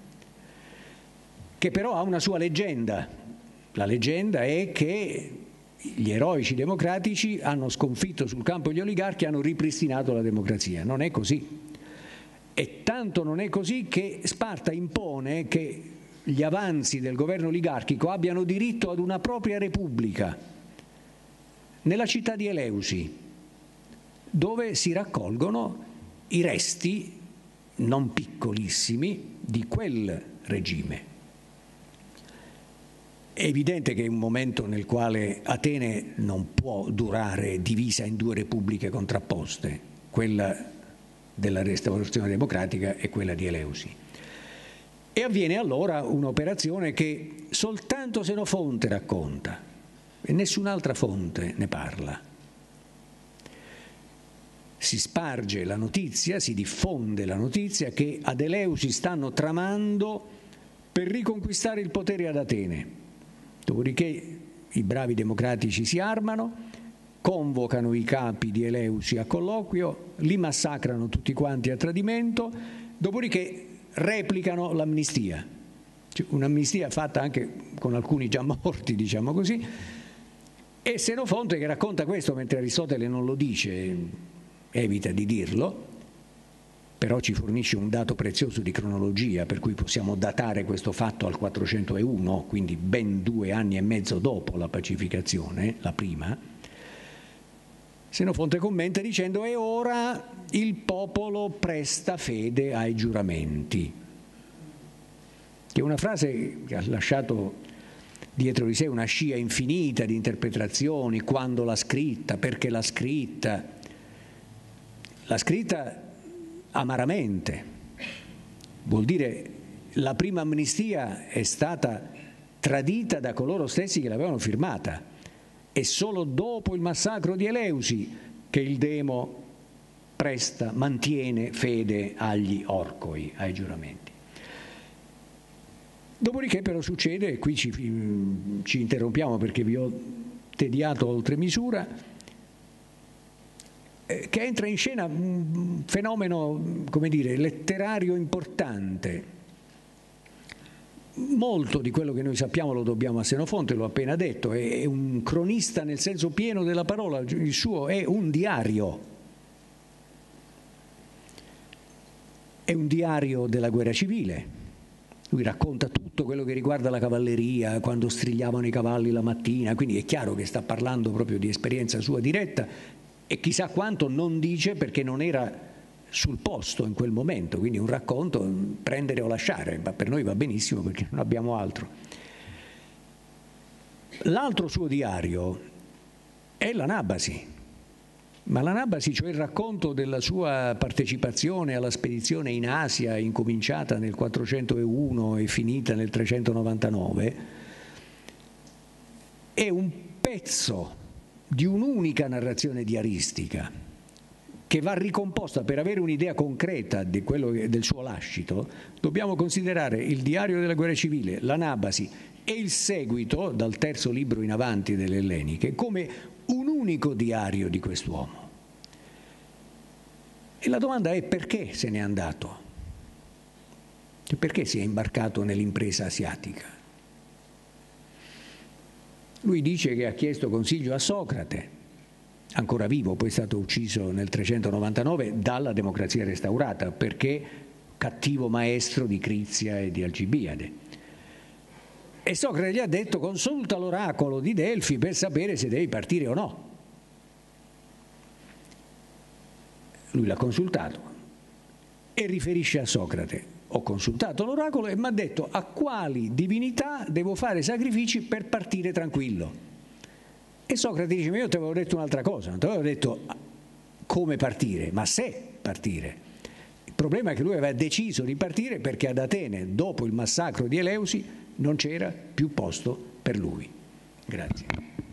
che però ha una sua leggenda. La leggenda è che gli eroici democratici hanno sconfitto sul campo gli oligarchi e hanno ripristinato la democrazia. Non è così. E tanto non è così che Sparta impone che gli avanzi del governo oligarchico abbiano diritto ad una propria repubblica nella città di Eleusi, dove si raccolgono i resti non piccolissimi di quel regime. È evidente che è un momento nel quale Atene non può durare divisa in due repubbliche contrapposte, quella della restaurazione democratica e quella di Eleusi. E avviene allora un'operazione che soltanto Senofonte racconta e nessun'altra fonte ne parla. Si sparge la notizia, si diffonde la notizia che ad Eleusi stanno tramando per riconquistare il potere ad Atene. Dopodiché i bravi democratici si armano, convocano i capi di Eleusi a colloquio, li massacrano tutti quanti a tradimento, dopodiché replicano l'amnistia, cioè un'amnistia fatta anche con alcuni già morti, diciamo così. E Senofonte, che racconta questo mentre Aristotele non lo dice, evita di dirlo, però ci fornisce un dato prezioso di cronologia, per cui possiamo datare questo fatto al 401, quindi ben 2 anni e mezzo dopo la pacificazione, la prima. Senofonte commenta dicendo: e ora il popolo presta fede ai giuramenti, che è una frase che ha lasciato dietro di sé una scia infinita di interpretazioni: quando l'ha scritta, perché l'ha scritta. L'ha scritta amaramente, vuol dire la prima amnistia è stata tradita da coloro stessi che l'avevano firmata. È solo dopo il massacro di Eleusi che il demo presta, mantiene fede agli orcoi, ai giuramenti. Dopodiché però succede, e qui ci interrompiamo perché vi ho tediato oltre misura, che entra in scena un fenomeno, come dire, letterario importante. Molto di quello che noi sappiamo lo dobbiamo a Senofonte, l'ho appena detto, è un cronista nel senso pieno della parola, il suo è un diario. È un diario della guerra civile. Lui racconta tutto quello che riguarda la cavalleria, quando strigliavano i cavalli la mattina, quindi è chiaro che sta parlando proprio di esperienza sua diretta, e chissà quanto non dice perché non era sul posto in quel momento, quindi un racconto prendere o lasciare, ma per noi va benissimo perché non abbiamo altro. L'altro suo diario è l'Anabasi, ma l'Anabasi, cioè il racconto della sua partecipazione alla spedizione in Asia, incominciata nel 401 e finita nel 399, è un pezzo di un'unica narrazione diaristica, che va ricomposta. Per avere un'idea concreta di quello del suo lascito, dobbiamo considerare il diario della guerra civile, l'Anabasi e il seguito, dal terzo libro in avanti delle Elleniche, come un unico diario di quest'uomo. E la domanda è: perché se n'è andato? Perché si è imbarcato nell'impresa asiatica? Lui dice che ha chiesto consiglio a Socrate, ancora vivo, poi è stato ucciso nel 399 dalla democrazia restaurata, perché cattivo maestro di Crizia e di Alcibiade. E Socrate gli ha detto: consulta l'oracolo di Delfi per sapere se devi partire o no. Lui l'ha consultato e riferisce a Socrate: ho consultato l'oracolo e mi ha detto a quali divinità devo fare sacrifici per partire tranquillo. E Socrate dice: ma io ti avevo detto un'altra cosa, non ti avevo detto come partire, ma se partire. Il problema è che lui aveva deciso di partire perché ad Atene, dopo il massacro di Eleusi, non c'era più posto per lui. Grazie.